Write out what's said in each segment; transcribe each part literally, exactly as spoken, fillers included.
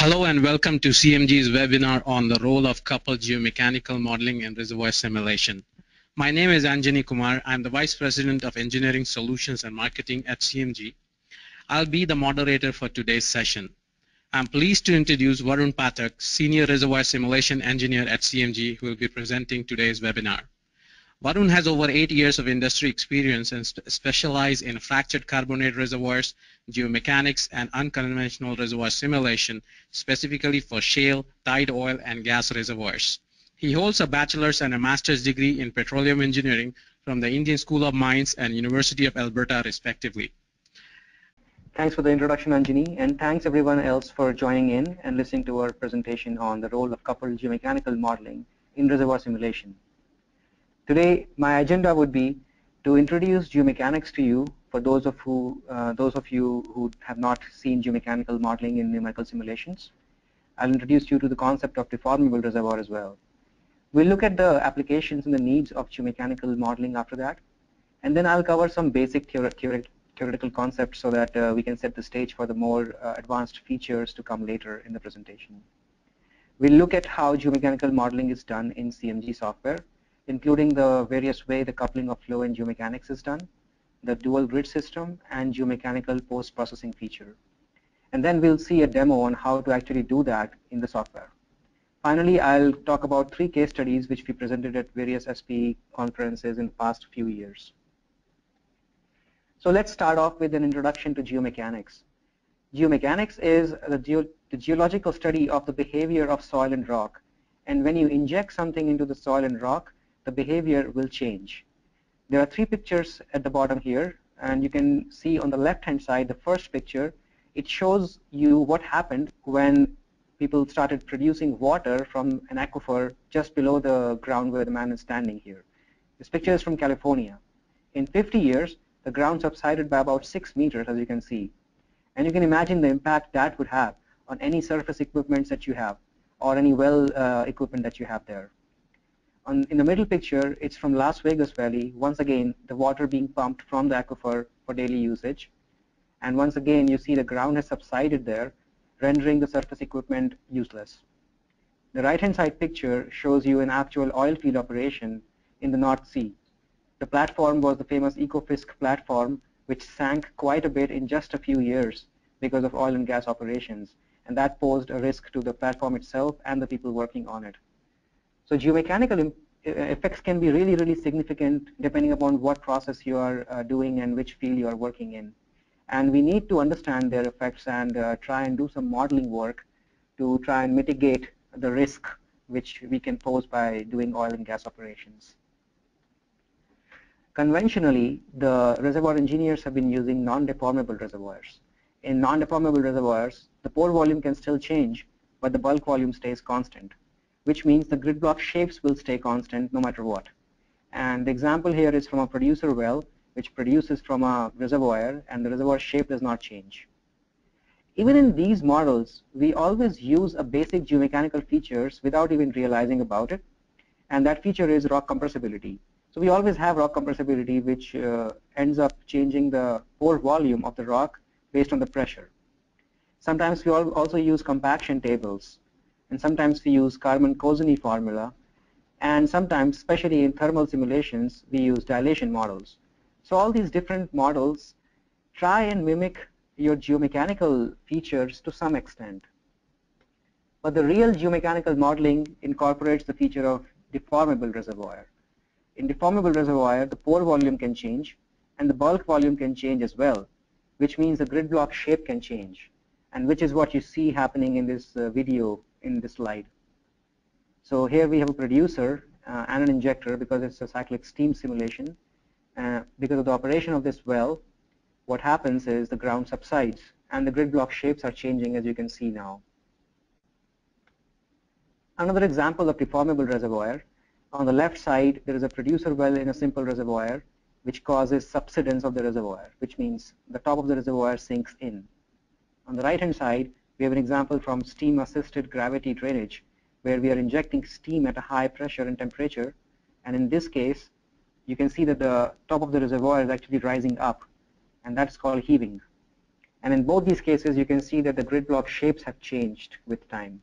Hello and welcome to C M G's webinar on the role of coupled geomechanical modeling in reservoir simulation. My name is Anjani Kumar. I'm the Vice President of Engineering Solutions and Marketing at C M G. I'll be the moderator for today's session. I'm pleased to introduce Varun Pathak, Senior Reservoir Simulation Engineer at C M G, who will be presenting today's webinar. Varun has over eight years of industry experience and sp specializes in fractured carbonate reservoirs, geomechanics, and unconventional reservoir simulation, specifically for shale, tight oil, and gas reservoirs. He holds a bachelor's and a master's degree in petroleum engineering from the Indian School of Mines and University of Alberta, respectively. Thanks for the introduction, Anjani, and thanks everyone else for joining in and listening to our presentation on the role of coupled geomechanical modeling in reservoir simulation. Today, my agenda would be to introduce geomechanics to you for those of who, uh, those of you who have not seen geomechanical modeling in numerical simulations. I'll introduce you to the concept of deformable reservoir as well. We'll look at the applications and the needs of geomechanical modeling after that, and then I'll cover some basic theoret theoretical concepts so that uh, we can set the stage for the more uh, advanced features to come later in the presentation. We'll look at how geomechanical modeling is done in C M G software, including the various way the coupling of flow and geomechanics is done, the dual grid system, and geomechanical post-processing feature. And then we'll see a demo on how to actually do that in the software. Finally, I'll talk about three case studies which we presented at various S P E conferences in the past few years. So let's start off with an introduction to geomechanics. Geomechanics is the, ge the geological study of the behavior of soil and rock. And when you inject something into the soil and rock, the behavior will change. There are three pictures at the bottom here, and you can see on the left-hand side, the first picture, it shows you what happened when people started producing water from an aquifer just below the ground where the man is standing here. This picture is from California. In fifty years, the ground subsided by about six meters, as you can see. And you can imagine the impact that would have on any surface equipment that you have, or any well uh, equipment that you have there. In the middle picture, it's from Las Vegas Valley. Once again, the water being pumped from the aquifer for daily usage. And once again, you see the ground has subsided there, rendering the surface equipment useless. The right-hand side picture shows you an actual oil field operation in the North Sea. The platform was the famous Ekofisk platform, which sank quite a bit in just a few years because of oil and gas operations. And that posed a risk to the platform itself and the people working on it. So geomechanical effects can be really, really significant depending upon what process you are uh, doing and which field you are working in. And we need to understand their effects and uh, try and do some modeling work to try and mitigate the risk which we can pose by doing oil and gas operations. Conventionally, the reservoir engineers have been using non-deformable reservoirs. In non-deformable reservoirs, the pore volume can still change, but the bulk volume stays constant, which means the grid block shapes will stay constant no matter what. And the example here is from a producer well, which produces from a reservoir, and the reservoir shape does not change. Even in these models, we always use a basic geomechanical features without even realizing about it, and that feature is rock compressibility. So we always have rock compressibility, which uh, ends up changing the pore volume of the rock based on the pressure. Sometimes we also use compaction tables, and sometimes we use Carman-Kozeny formula, and sometimes, especially in thermal simulations, we use dilation models. So all these different models try and mimic your geomechanical features to some extent. But the real geomechanical modeling incorporates the feature of deformable reservoir. In deformable reservoir, the pore volume can change, and the bulk volume can change as well, which means the grid block shape can change, and which is what you see happening in this uh, video in this slide. So here we have a producer uh, and an injector because it's a cyclic steam simulation. Uh, because of the operation of this well, what happens is the ground subsides and the grid block shapes are changing, as you can see now. Another example of deformable reservoir. On the left side, there is a producer well in a simple reservoir which causes subsidence of the reservoir, which means the top of the reservoir sinks in. On the right hand side, we have an example from steam-assisted gravity drainage, where we are injecting steam at a high pressure and temperature. And in this case, you can see that the top of the reservoir is actually rising up, and that's called heaving. And in both these cases, you can see that the grid block shapes have changed with time.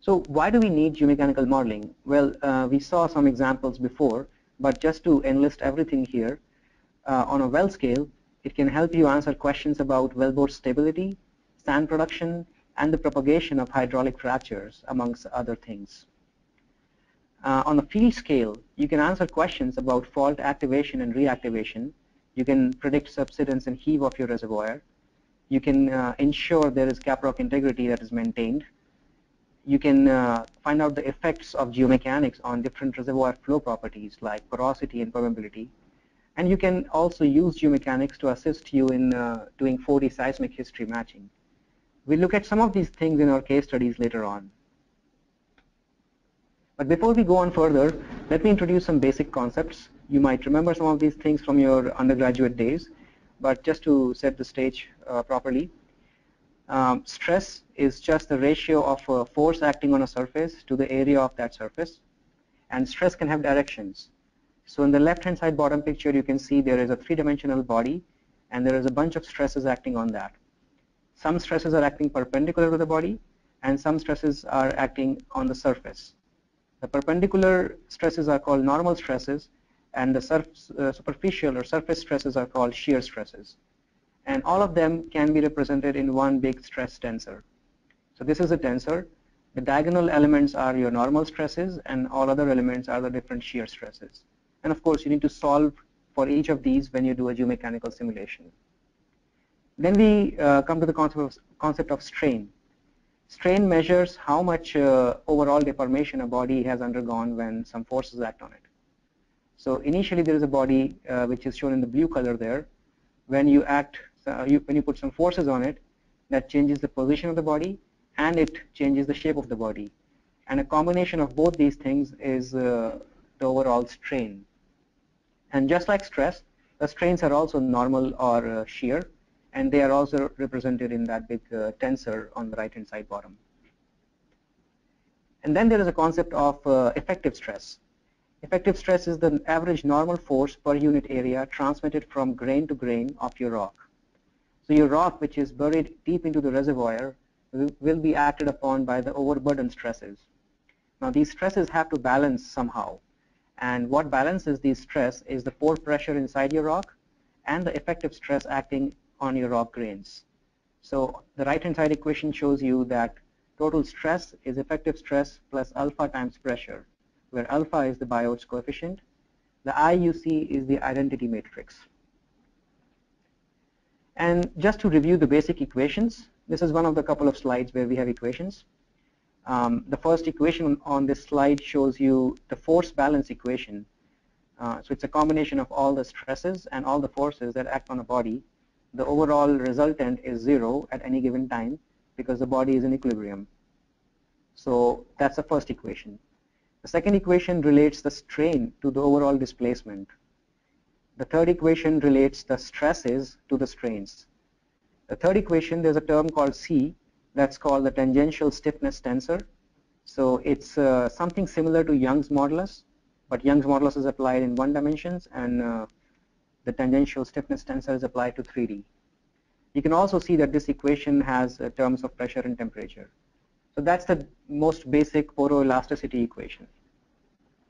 So why do we need geomechanical modeling? Well, uh, we saw some examples before, but just to enlist everything here, uh, on a well scale, it can help you answer questions about wellbore stability, sand production, and the propagation of hydraulic fractures, amongst other things. Uh, on a field scale, you can answer questions about fault activation and reactivation. You can predict subsidence and heave of your reservoir. You can uh, ensure there is caprock integrity that is maintained. You can uh, find out the effects of geomechanics on different reservoir flow properties like porosity and permeability. And you can also use geomechanics to assist you in uh, doing four D seismic history matching. We'll look at some of these things in our case studies later on. But before we go on further, let me introduce some basic concepts. You might remember some of these things from your undergraduate days, but just to set the stage uh, properly. Um, stress is just the ratio of a force acting on a surface to the area of that surface. And stress can have directions. So in the left-hand side bottom picture, you can see there is a three-dimensional body, and there is a bunch of stresses acting on that. Some stresses are acting perpendicular to the body, and some stresses are acting on the surface. The perpendicular stresses are called normal stresses, and the surf, uh, superficial or surface stresses are called shear stresses. And all of them can be represented in one big stress tensor. So this is a tensor. The diagonal elements are your normal stresses, and all other elements are the different shear stresses. And of course, you need to solve for each of these when you do a geomechanical simulation. Then we uh, come to the concept of, concept of strain. Strain measures how much uh, overall deformation a body has undergone when some forces act on it. So initially there is a body uh, which is shown in the blue color there. When you act, uh, you, when you put some forces on it, that changes the position of the body and it changes the shape of the body. And a combination of both these things is uh, the overall strain. And just like stress, the strains are also normal or uh, shear, and they are also represented in that big uh, tensor on the right-hand side bottom. And then there is a concept of uh, effective stress. Effective stress is the average normal force per unit area transmitted from grain to grain of your rock. So your rock, which is buried deep into the reservoir, will be acted upon by the overburden stresses. Now these stresses have to balance somehow. And what balances these stress is the pore pressure inside your rock and the effective stress acting on your rock grains. So the right-hand side equation shows you that total stress is effective stress plus alpha times pressure, where alpha is the Biot's coefficient. The I U C is the identity matrix. And just to review the basic equations, this is one of the couple of slides where we have equations. Um, the first equation on this slide shows you the force balance equation. Uh, so it's a combination of all the stresses and all the forces that act on a body. The overall resultant is zero at any given time because the body is in equilibrium. So that's the first equation. The second equation relates the strain to the overall displacement. The third equation relates the stresses to the strains. The third equation, there's a term called C, that's called the tangential stiffness tensor. So it's uh, something similar to Young's modulus, but Young's modulus is applied in one dimensions, and uh, the tangential stiffness tensor is applied to three D. You can also see that this equation has uh, terms of pressure and temperature. So that's the most basic poroelasticity equation.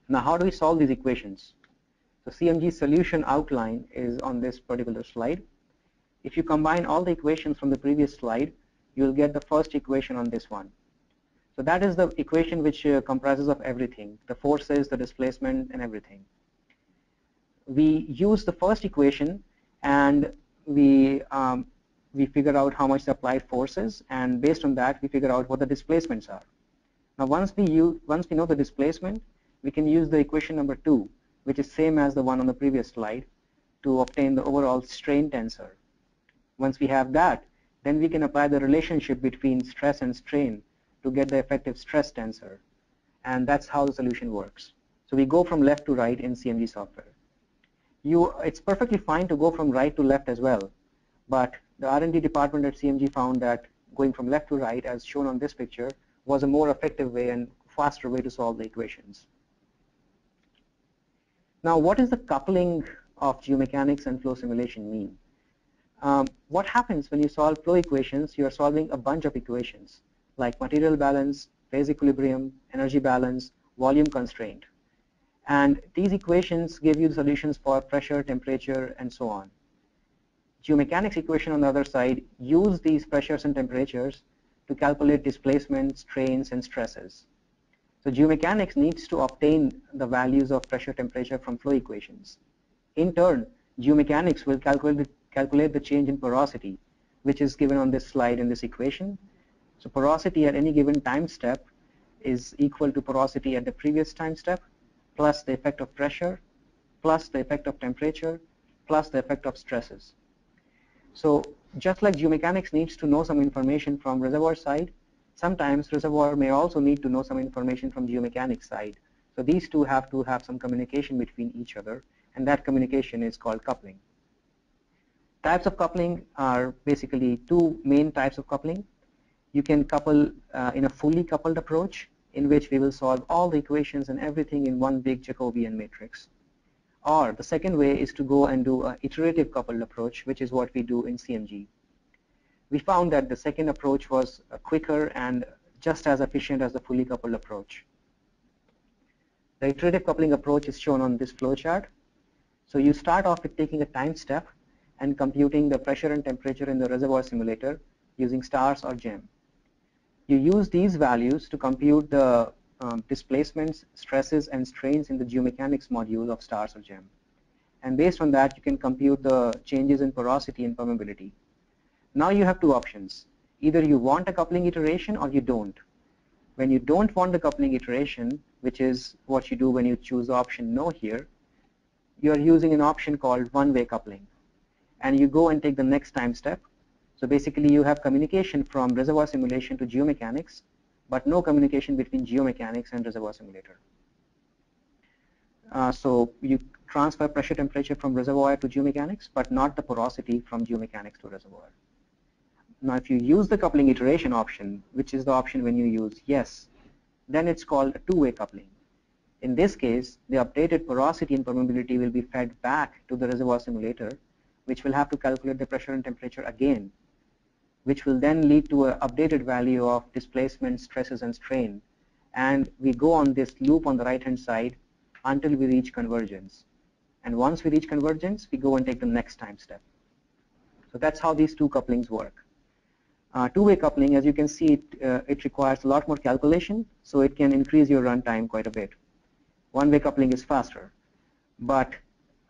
Now how do we solve these equations? So C M G's solution outline is on this particular slide. If you combine all the equations from the previous slide, you'll get the first equation on this one. So that is the equation which uh, comprises of everything, the forces, the displacement, and everything. We use the first equation and we, um, we figure out how much the applied force is, and based on that we figure out what the displacements are. Now once we, use, once we know the displacement, we can use the equation number two, which is same as the one on the previous slide, to obtain the overall strain tensor. Once we have that, then we can apply the relationship between stress and strain to get the effective stress tensor. And that's how the solution works. So we go from left to right in C M G software. You, it's perfectly fine to go from right to left as well, but the R and D department at C M G found that going from left to right, as shown on this picture, was a more effective way and faster way to solve the equations. Now what is the coupling of geomechanics and flow simulation mean? Um, what happens when you solve flow equations? You are solving a bunch of equations like material balance, phase equilibrium, energy balance, volume constraint. And these equations give you the solutions for pressure, temperature, and so on. Geomechanics equation on the other side use these pressures and temperatures to calculate displacements, strains, and stresses. So geomechanics needs to obtain the values of pressure, temperature from flow equations. In turn, geomechanics will calculate, calculate the change in porosity, which is given on this slide in this equation. So porosity at any given time step is equal to porosity at the previous time step, plus the effect of pressure, plus the effect of temperature, plus the effect of stresses. So just like geomechanics needs to know some information from reservoir side, sometimes reservoir may also need to know some information from geomechanics side. So these two have to have some communication between each other, and that communication is called coupling. Types of coupling are basically two main types of coupling. You can couple uh, in a fully coupled approach, in which we will solve all the equations and everything in one big Jacobian matrix. Or the second way is to go and do an iterative coupled approach, which is what we do in C M G. We found that the second approach was quicker and just as efficient as the fully coupled approach. The iterative coupling approach is shown on this flowchart. So you start off with taking a time step and computing the pressure and temperature in the reservoir simulator using STARS or GEM. You use these values to compute the um, displacements, stresses, and strains in the geomechanics module of STARS or GEM. And based on that, you can compute the changes in porosity and permeability. Now you have two options. Either you want a coupling iteration or you don't. When you don't want the coupling iteration, which is what you do when you choose option no here, you are using an option called one-way coupling. And you go and take the next time step. So basically you have communication from reservoir simulation to geomechanics, but no communication between geomechanics and reservoir simulator. Uh, so you transfer pressure temperature from reservoir to geomechanics, but not the porosity from geomechanics to reservoir. Now if you use the coupling iteration option, which is the option when you use yes, then it's called a two-way coupling. In this case, the updated porosity and permeability will be fed back to the reservoir simulator, which will have to calculate the pressure and temperature again, which will then lead to an updated value of displacement, stresses, and strain. And we go on this loop on the right-hand side until we reach convergence. And once we reach convergence, we go and take the next time step. So that's how these two couplings work. Uh, two-way coupling, as you can see, it, uh, it requires a lot more calculation, so it can increase your runtime quite a bit. One-way coupling is faster, but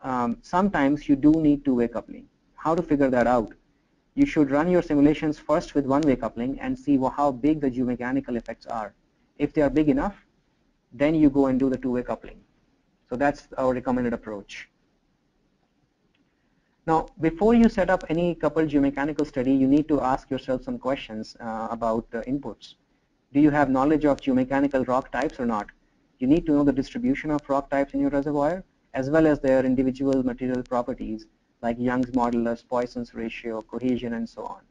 um, sometimes you do need two-way coupling. How to figure that out? You should run your simulations first with one-way coupling and see how big the geomechanical effects are. If they are big enough, then you go and do the two-way coupling. So that's our recommended approach. Now, before you set up any coupled geomechanical study, you need to ask yourself some questions uh, about the inputs. Do you have knowledge of geomechanical rock types or not? You need to know the distribution of rock types in your reservoir, as well as their individual material properties, like Young's modulus, Poisson's ratio, cohesion, and so on.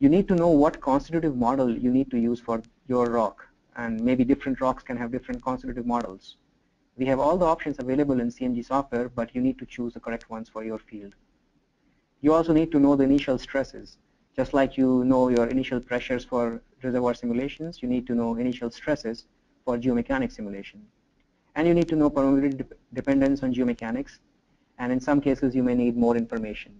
You need to know what constitutive model you need to use for your rock, and maybe different rocks can have different constitutive models. We have all the options available in C M G software, but you need to choose the correct ones for your field. You also need to know the initial stresses. Just like you know your initial pressures for reservoir simulations, you need to know initial stresses for geomechanics simulation. And you need to know permeability dependence on geomechanics, and in some cases you may need more information.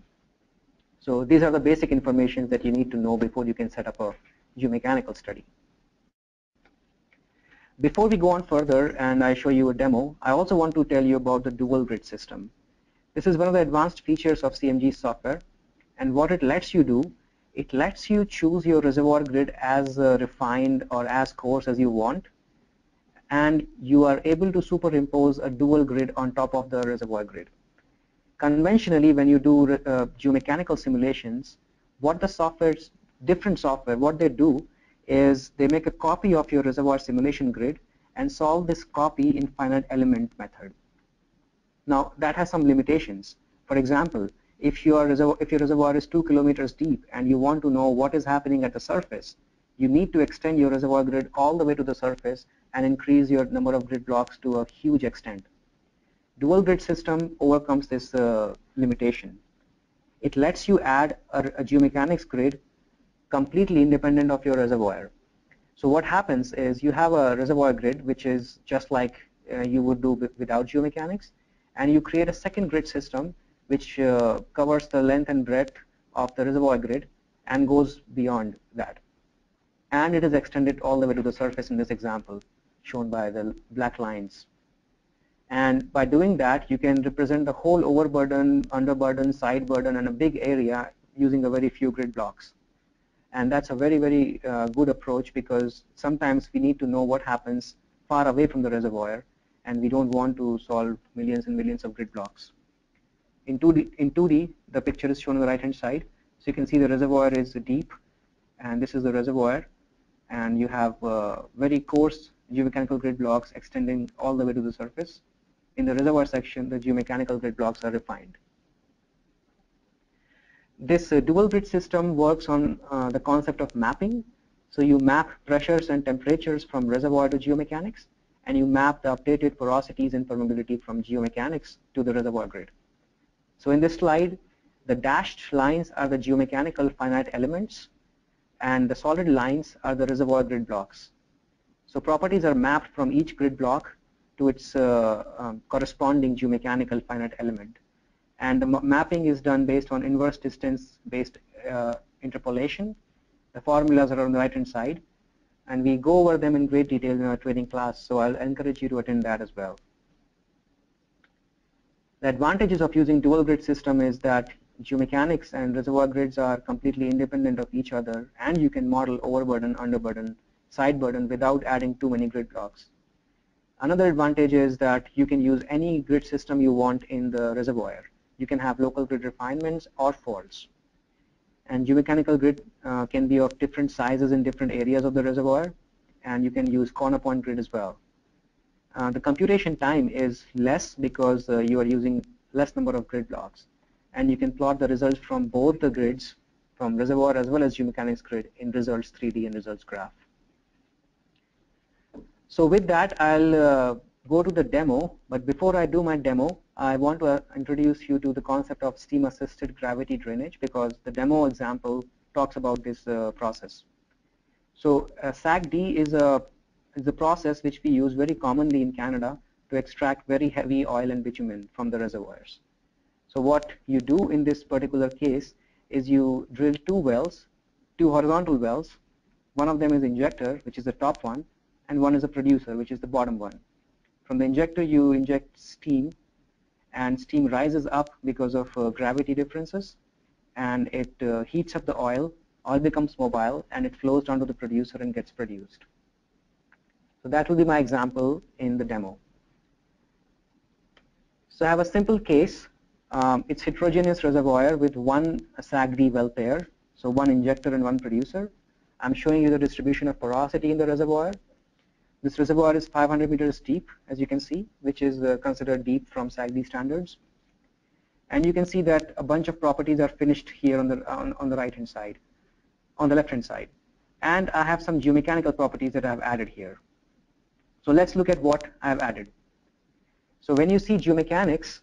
So these are the basic information that you need to know before you can set up a geomechanical study. Before we go on further and I show you a demo, I also want to tell you about the dual grid system. This is one of the advanced features of C M G software, and what it lets you do, it lets you choose your reservoir grid as uh, refined or as coarse as you want, and you are able to superimpose a dual grid on top of the reservoir grid. Conventionally, when you do uh, geomechanical simulations, what the software's, different software, what they do is they make a copy of your reservoir simulation grid and solve this copy in finite element method. Now, that has some limitations. For example, if your reservoir, if your reservoir is two kilometers deep and you want to know what is happening at the surface, you need to extend your reservoir grid all the way to the surface and increase your number of grid blocks to a huge extent. Dual grid system overcomes this uh, limitation. it lets you add a, a geomechanics grid completely independent of your reservoir. So what happens is you have a reservoir grid, which is just like uh, you would do without geomechanics, and you create a second grid system which uh, covers the length and breadth of the reservoir grid and goes beyond that. And it is extended all the way to the surface in this example, shown by the black lines. And by doing that, you can represent the whole overburden, underburden, side burden, and a big area using a very few grid blocks. And that's a very, very uh, good approach, because sometimes we need to know what happens far away from the reservoir, and we don't want to solve millions and millions of grid blocks. In two D, in two D, the picture is shown on the right-hand side. So you can see the reservoir is deep, and this is the reservoir, and you have uh, very coarse geomechanical grid blocks extending all the way to the surface. In the reservoir section, the geomechanical grid blocks are refined. This uh, dual grid system works on uh, the concept of mapping. So you map pressures and temperatures from reservoir to geomechanics, and you map the updated porosities and permeability from geomechanics to the reservoir grid. So in this slide, the dashed lines are the geomechanical finite elements, and the solid lines are the reservoir grid blocks. So properties are mapped from each grid block to its uh, um, corresponding geomechanical finite element. And the mapping is done based on inverse distance-based uh, interpolation. The formulas are on the right-hand side, and we go over them in great detail in our training class, so I'll encourage you to attend that as well. The advantages of using dual grid system is that geomechanics and reservoir grids are completely independent of each other, and you can model overburden, underburden, side burden without adding too many grid blocks. Another advantage is that you can use any grid system you want in the reservoir. You can have local grid refinements or faults. And geomechanical grid uh, can be of different sizes in different areas of the reservoir, and you can use corner point grid as well. Uh, the computation time is less because uh, you are using less number of grid blocks, and you can plot the results from both the grids, from reservoir as well as geomechanics grid, in results three D and results graph. So with that, I'll uh, go to the demo, but before I do my demo, I want to uh, introduce you to the concept of steam-assisted gravity drainage, because the demo example talks about this uh, process. So uh, S A G D is a, is a process which we use very commonly in Canada to extract very heavy oil and bitumen from the reservoirs. So what you do in this particular case is you drill two wells, two horizontal wells. One of them is injector, which is the top one, and one is a producer, which is the bottom one. From the injector, you inject steam, and steam rises up because of uh, gravity differences, and it uh, heats up the oil, oil becomes mobile, and it flows down to the producer and gets produced. So that will be my example in the demo. So I have a simple case. Um, it's heterogeneous reservoir with one S A G D well pair, so one injector and one producer. I'm showing you the distribution of porosity in the reservoir. This reservoir is five hundred meters deep, as you can see, which is uh, considered deep from S A G D standards. And you can see that a bunch of properties are finished here on the, on, on the right-hand side, on the left-hand side. And I have some geomechanical properties that I've added here. So let's look at what I've added. So when you see geomechanics,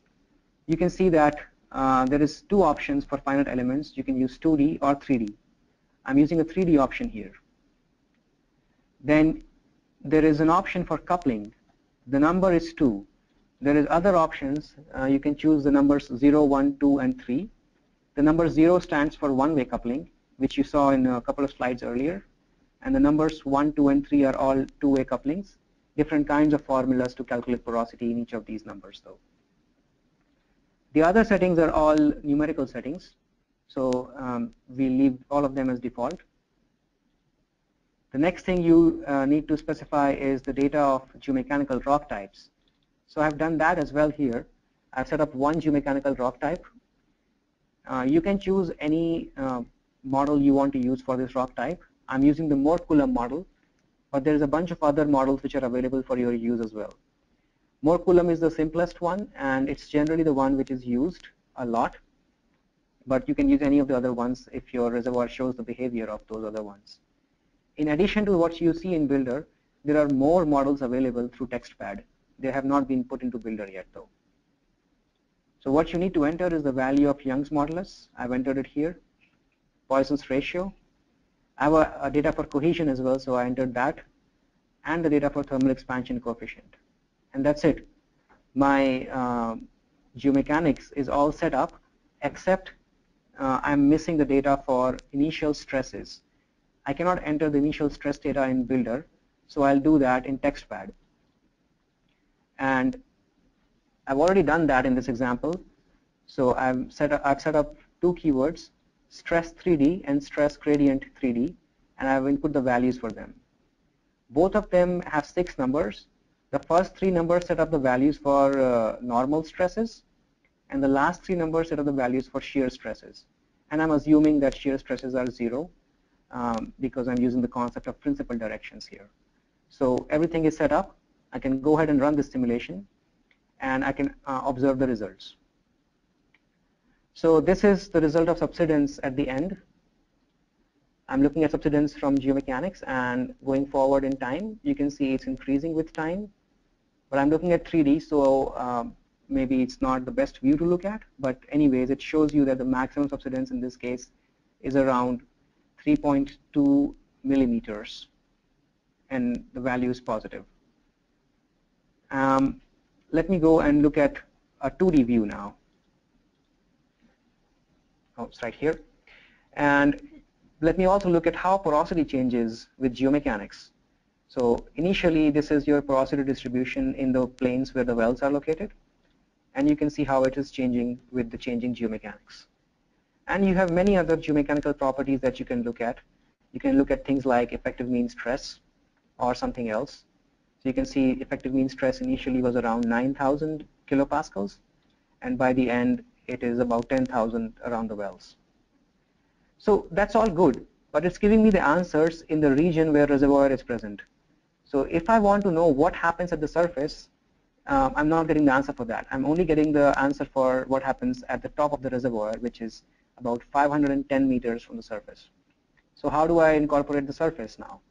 you can see that uh, there is two options for finite elements. You can use two D or three D. I'm using a three D option here. Then there is an option for coupling. The number is two. There is other options. Uh, you can choose the numbers zero, one, two, and three. The number zero stands for one-way coupling, which you saw in a couple of slides earlier. And the numbers one, two, and three are all two-way couplings. Different kinds of formulas to calculate porosity in each of these numbers, though. The other settings are all numerical settings. So um, we leave all of them as default. The next thing you uh, need to specify is the data of geomechanical rock types. So I've done that as well here. I've set up one geomechanical rock type. Uh, you can choose any uh, model you want to use for this rock type. I'm using the Mohr-Coulomb model, but there's a bunch of other models which are available for your use as well. Mohr-Coulomb is the simplest one, and it's generally the one which is used a lot, but you can use any of the other ones if your reservoir shows the behavior of those other ones. In addition to what you see in Builder, there are more models available through TextPad. They have not been put into Builder yet, though. So what you need to enter is the value of Young's modulus. I've entered it here. Poisson's ratio. I have a, a data for cohesion as well, so I entered that, and the data for thermal expansion coefficient. And that's it. My uh, geomechanics is all set up, except uh, I'm missing the data for initial stresses. I cannot enter the initial stress data in Builder, so I'll do that in TextPad. And I've already done that in this example. So I've set up, I've set up two keywords, stress three D and stress gradient three D, and I've input the values for them. Both of them have six numbers. The first three numbers set up the values for uh, normal stresses, and the last three numbers set up the values for shear stresses. And I'm assuming that shear stresses are zero um, because I'm using the concept of principal directions here. So everything is set up. I can go ahead and run this simulation, and I can uh, observe the results. So this is the result of subsidence at the end. I'm looking at subsidence from geomechanics, and going forward in time, you can see it's increasing with time. But I'm looking at three D, so uh, maybe it's not the best view to look at. But anyways, it shows you that the maximum subsidence in this case is around three point two millimeters, and the value is positive. Um, let me go and look at a two D view now. Oh, it's right here. And let me also look at how porosity changes with geomechanics. So initially, this is your porosity distribution in the planes where the wells are located. And you can see how it is changing with the changing geomechanics. And you have many other geomechanical properties that you can look at. You can look at things like effective mean stress or something else. So you can see effective mean stress initially was around nine thousand kilopascals. And by the end, it is about ten thousand around the wells. So that's all good, but it's giving me the answers in the region where reservoir is present. So if I want to know what happens at the surface, um, I'm not getting the answer for that. I'm only getting the answer for what happens at the top of the reservoir, which is about five hundred ten meters from the surface. So how do I incorporate the surface now?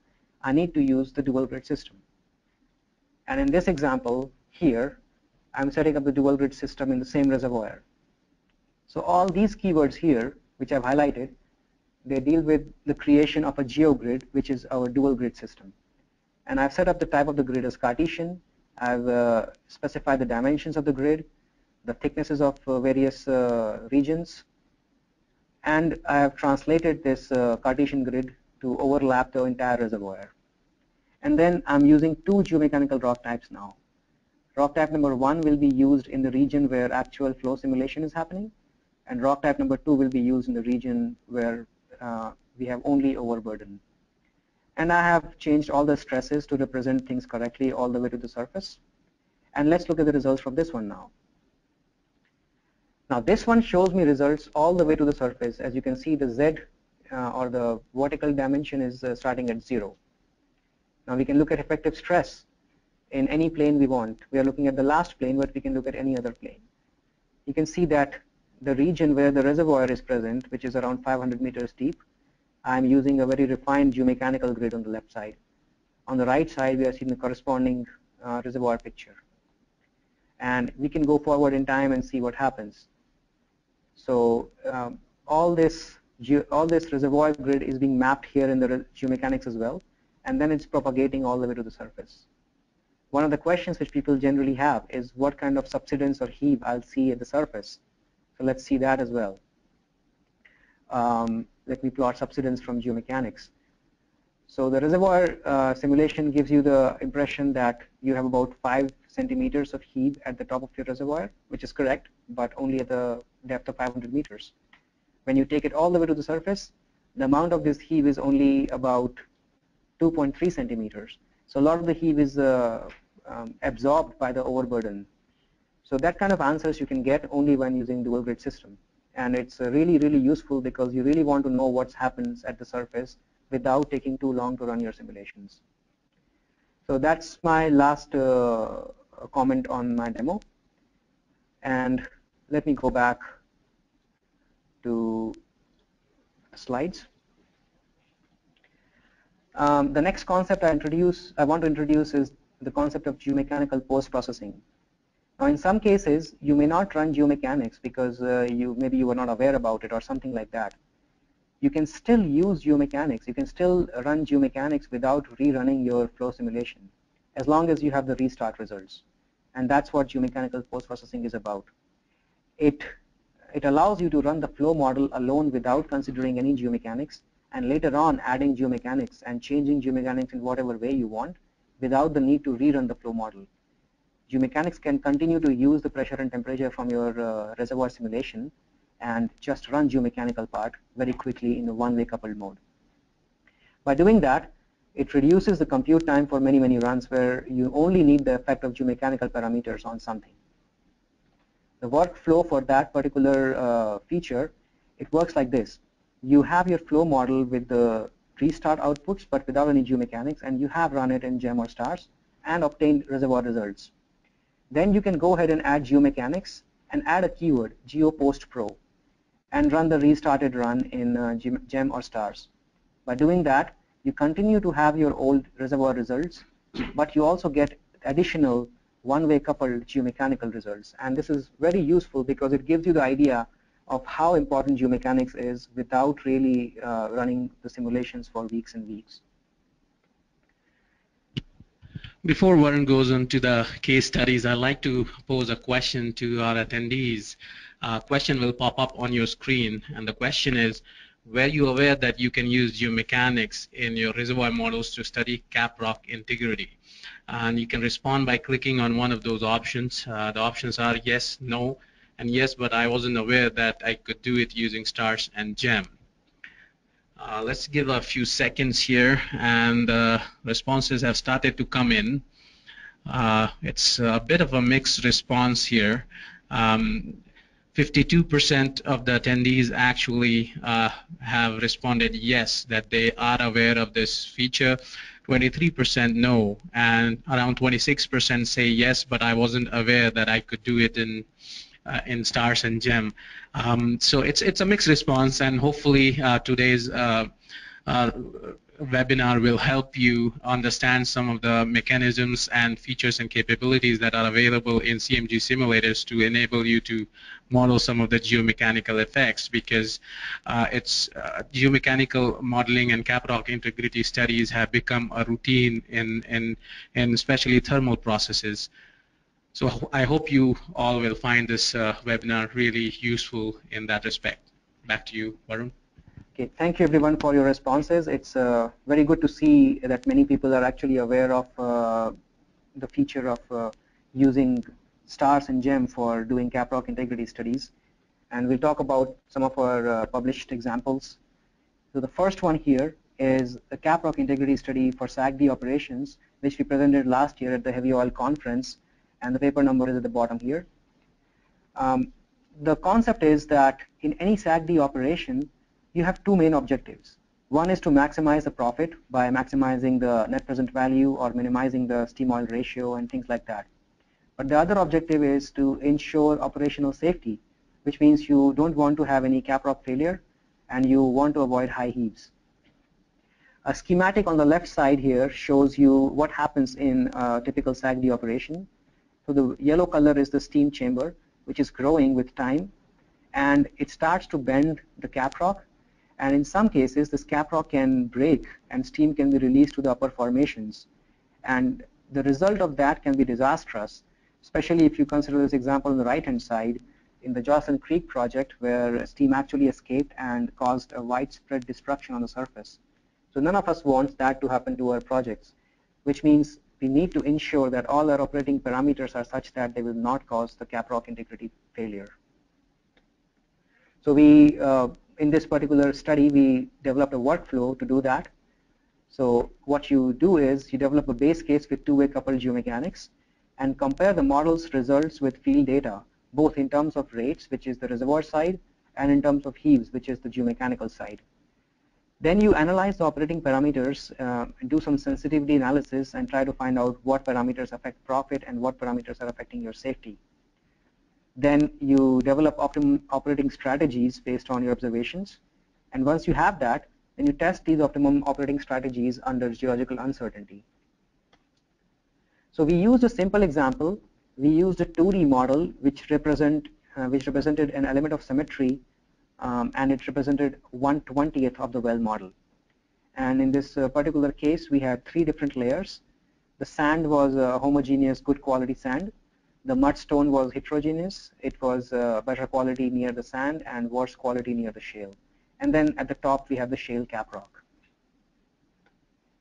I need to use the dual grid system. And in this example here, I'm setting up the dual grid system in the same reservoir. So all these keywords here, which I've highlighted, they deal with the creation of a geogrid, which is our dual grid system. And I've set up the type of the grid as Cartesian. I've uh, specified the dimensions of the grid, the thicknesses of uh, various uh, regions. And I have translated this uh, Cartesian grid to overlap the entire reservoir. And then I'm using two geomechanical rock types now. Rock type number one will be used in the region where actual flow simulation is happening. And rock type number two will be used in the region where uh, we have only overburden. And I have changed all the stresses to represent things correctly all the way to the surface. And let's look at the results from this one now. Now this one shows me results all the way to the surface. As you can see, the Z uh, or the vertical dimension is uh, starting at zero. Now we can look at effective stress in any plane we want. We are looking at the last plane, but we can look at any other plane. You can see that the region where the reservoir is present, which is around five hundred meters deep, I'm using a very refined geomechanical grid on the left side. On the right side, we are seeing the corresponding uh, reservoir picture. And we can go forward in time and see what happens. So um, all this all this reservoir grid is being mapped here in the geomechanics as well, and then it's propagating all the way to the surface. One of the questions which people generally have is what kind of subsidence or heave I'll see at the surface. So let's see that as well. Um, let me plot subsidence from geomechanics. So the reservoir uh, simulation gives you the impression that you have about five centimeters of heave at the top of your reservoir, which is correct, but only at the depth of five hundred meters. When you take it all the way to the surface, the amount of this heave is only about two point three centimeters. So a lot of the heave is uh, um, absorbed by the overburden. So that kind of answers you can get only when using dual grid system. And it's really, really useful because you really want to know what happens at the surface without taking too long to run your simulations. So that's my last uh, comment on my demo. And let me go back to slides. Um, the next concept I introduce, I want to introduce is the concept of geomechanical post-processing. Now, in some cases, you may not run geomechanics because uh, you maybe you were not aware about it or something like that. You can still use geomechanics. You can still run geomechanics without rerunning your flow simulation, as long as you have the restart results. And that's what geomechanical post-processing is about. It, it allows you to run the flow model alone without considering any geomechanics, and later on adding geomechanics and changing geomechanics in whatever way you want without the need to rerun the flow model. Geomechanics can continue to use the pressure and temperature from your uh, reservoir simulation and just run geomechanical part very quickly in a one-way coupled mode. By doing that, it reduces the compute time for many, many runs where you only need the effect of geomechanical parameters on something. The workflow for that particular uh, feature, it works like this. You have your flow model with the restart outputs but without any geomechanics, and you have run it in GEM or STARS and obtained reservoir results. Then you can go ahead and add geomechanics and add a keyword, GeoPostPro, and run the restarted run in uh, GEM or STARS. By doing that, you continue to have your old reservoir results, but you also get additional one-way coupled geomechanical results. And this is very useful because it gives you the idea of how important geomechanics is without really uh, running the simulations for weeks and weeks. Before Varun goes into the case studies, I'd like to pose a question to our attendees. A question will pop up on your screen, and the question is, were you aware that you can use geomechanics in your reservoir models to study cap rock integrity? And you can respond by clicking on one of those options. Uh, the options are yes, no, and yes, but I wasn't aware that I could do it using STARS and GEM. Uh, let's give a few seconds here, and uh, responses have started to come in. Uh, it's a bit of a mixed response here. Um, fifty-two percent of the attendees actually uh, have responded yes, that they are aware of this feature, twenty-three percent no, and around twenty-six percent say yes, but I wasn't aware that I could do it in uh, in STARS and GEM. Um, so it's it's a mixed response, and hopefully uh, today's uh, uh, webinar will help you understand some of the mechanisms and features and capabilities that are available in C M G simulators to enable you to model some of the geomechanical effects, because uh, it's uh, geomechanical modeling and cap rock integrity studies have become a routine in, in, in especially thermal processes. So I hope you all will find this uh, webinar really useful in that respect. Back to you, Varun. Okay, thank you everyone for your responses. It's uh, very good to see that many people are actually aware of uh, the feature of uh, using STARS and GEM for doing cap rock integrity studies. And we'll talk about some of our uh, published examples. So the first one here is the cap rock integrity study for S A G D operations, which we presented last year at the Heavy Oil Conference, and the paper number is at the bottom here. Um, the concept is that in any S A G D operation, you have two main objectives. One is to maximize the profit by maximizing the net present value or minimizing the steam oil ratio and things like that. But the other objective is to ensure operational safety, which means you don't want to have any cap rock failure and you want to avoid high heaves. A schematic on the left side here shows you what happens in a typical S A G D operation. So the yellow color is the steam chamber, which is growing with time, and it starts to bend the cap rock. And in some cases, this cap rock can break and steam can be released to the upper formations. And the result of that can be disastrous, especially if you consider this example on the right-hand side in the Joslyn Creek project, where steam actually escaped and caused a widespread destruction on the surface. So none of us wants that to happen to our projects, which means we need to ensure that all our operating parameters are such that they will not cause the cap rock integrity failure. So we uh, in this particular study, we developed a workflow to do that. So what you do is you develop a base case with two-way coupled geomechanics and compare the model's results with field data, both in terms of rates, which is the reservoir side, and in terms of heaves, which is the geomechanical side. Then you analyze the operating parameters, uh, and do some sensitivity analysis and try to find out what parameters affect profit and what parameters are affecting your safety. Then you develop optimum operating strategies based on your observations. And once you have that, then you test these optimum operating strategies under geological uncertainty. So we used a simple example we used a two D model which represent uh, which represented an element of symmetry, um, and it represented one twentieth of the well model. And in this uh, particular case, we had three different layers. The sand was uh, homogeneous, good quality sand. The mudstone was heterogeneous. It was uh, better quality near the sand and worse quality near the shale. And then at the top, we have the shale cap rock.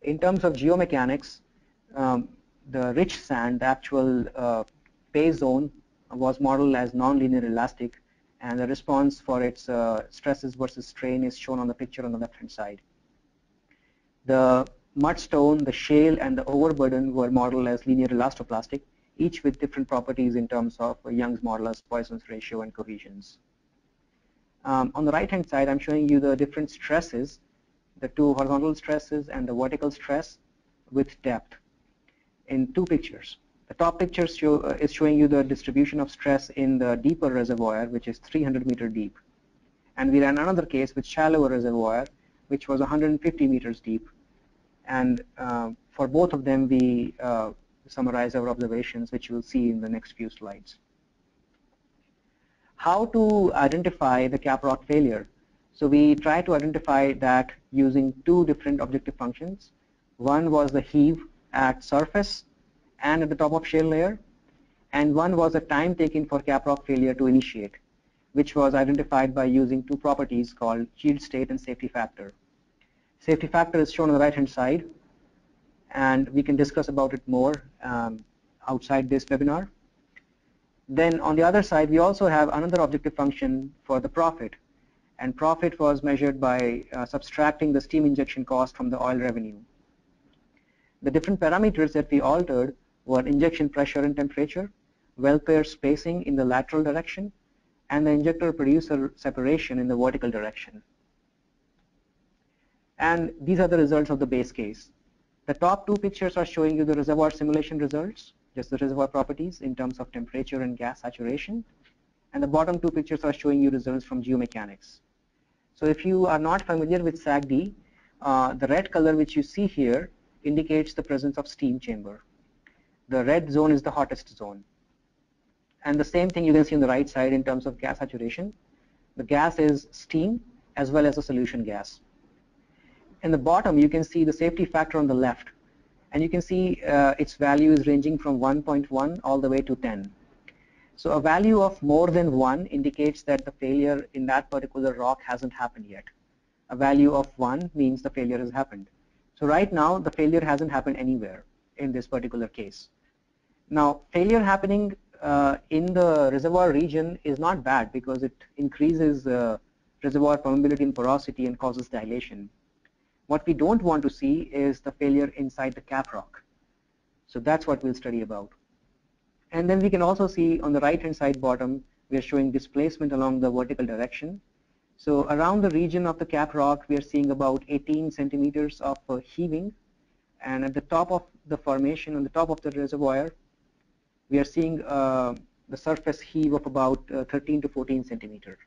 In terms of geomechanics, um, the rich sand, the actual uh, pay zone, was modeled as nonlinear elastic, and the response for its uh, stresses versus strain is shown on the picture on the left-hand side. The mudstone, the shale, and the overburden were modeled as linear elastoplastic, each with different properties in terms of Young's modulus, Poisson's ratio, and cohesions. Um, on the right-hand side, I'm showing you the different stresses, the two horizontal stresses and the vertical stress with depth in two pictures. The top picture show, uh, is showing you the distribution of stress in the deeper reservoir, which is three hundred meter deep. And we ran another case with shallower reservoir, which was one hundred fifty meters deep. And uh, for both of them, we uh, summarize our observations, which you will see in the next few slides. How to identify the cap rock failure? So we try to identify that using two different objective functions. One was the heave at surface and at the top of shale layer, and one was the time taken for cap rock failure to initiate, which was identified by using two properties called yield state and safety factor. Safety factor is shown on the right-hand side, and we can discuss about it more um, outside this webinar. Then on the other side, we also have another objective function for the profit. And profit was measured by uh, subtracting the steam injection cost from the oil revenue. The different parameters that we altered were injection pressure and temperature, well pair spacing in the lateral direction, and the injector-producer separation in the vertical direction. And these are the results of the base case. The top two pictures are showing you the reservoir simulation results, just the reservoir properties in terms of temperature and gas saturation. And the bottom two pictures are showing you results from geomechanics. So if you are not familiar with S A G D, uh, the red color which you see here indicates the presence of steam chamber. The red zone is the hottest zone. And the same thing you can see on the right side in terms of gas saturation. The gas is steam as well as the solution gas. In the bottom, you can see the safety factor on the left. And you can see uh, its value is ranging from one point one all the way to ten. So a value of more than one indicates that the failure in that particular rock hasn't happened yet. A value of one means the failure has happened. So right now, the failure hasn't happened anywhere in this particular case. Now, failure happening uh, in the reservoir region is not bad because it increases uh, reservoir permeability and porosity and causes dilation. What we don't want to see is the failure inside the cap rock. So that's what we'll study about. And then we can also see on the right-hand side bottom, we are showing displacement along the vertical direction. So around the region of the cap rock, we are seeing about eighteen centimeters of uh, heaving. And at the top of the formation, on the top of the reservoir, we are seeing uh, the surface heave of about uh, thirteen to fourteen centimeters.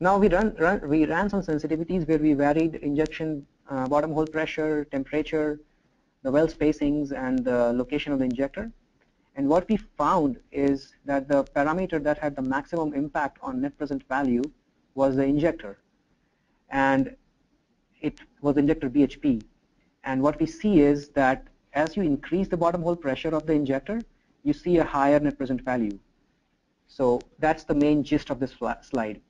Now we, run, run, we ran some sensitivities where we varied injection uh, bottom hole pressure, temperature, the well spacings, and the location of the injector. And what we found is that the parameter that had the maximum impact on net present value was the injector. And it was injector B H P. And what we see is that as you increase the bottom hole pressure of the injector, you see a higher net present value. So that's the main gist of this slide.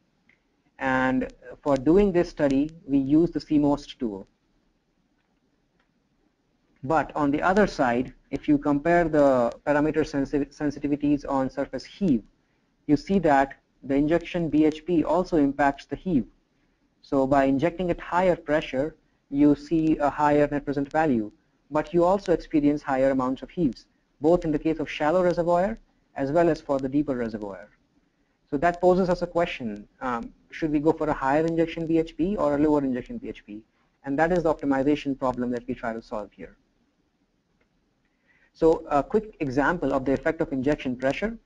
And for doing this study, we use the C MOST tool. But on the other side, if you compare the parameter sensitivities on surface heave, you see that the injection B H P also impacts the heave. So by injecting at higher pressure, you see a higher net present value, but you also experience higher amounts of heaves, both in the case of shallow reservoir as well as for the deeper reservoir. So that poses us a question, um, should we go for a higher injection B H P or a lower injection B H P? And that is the optimization problem that we try to solve here. So a quick example of the effect of injection pressure.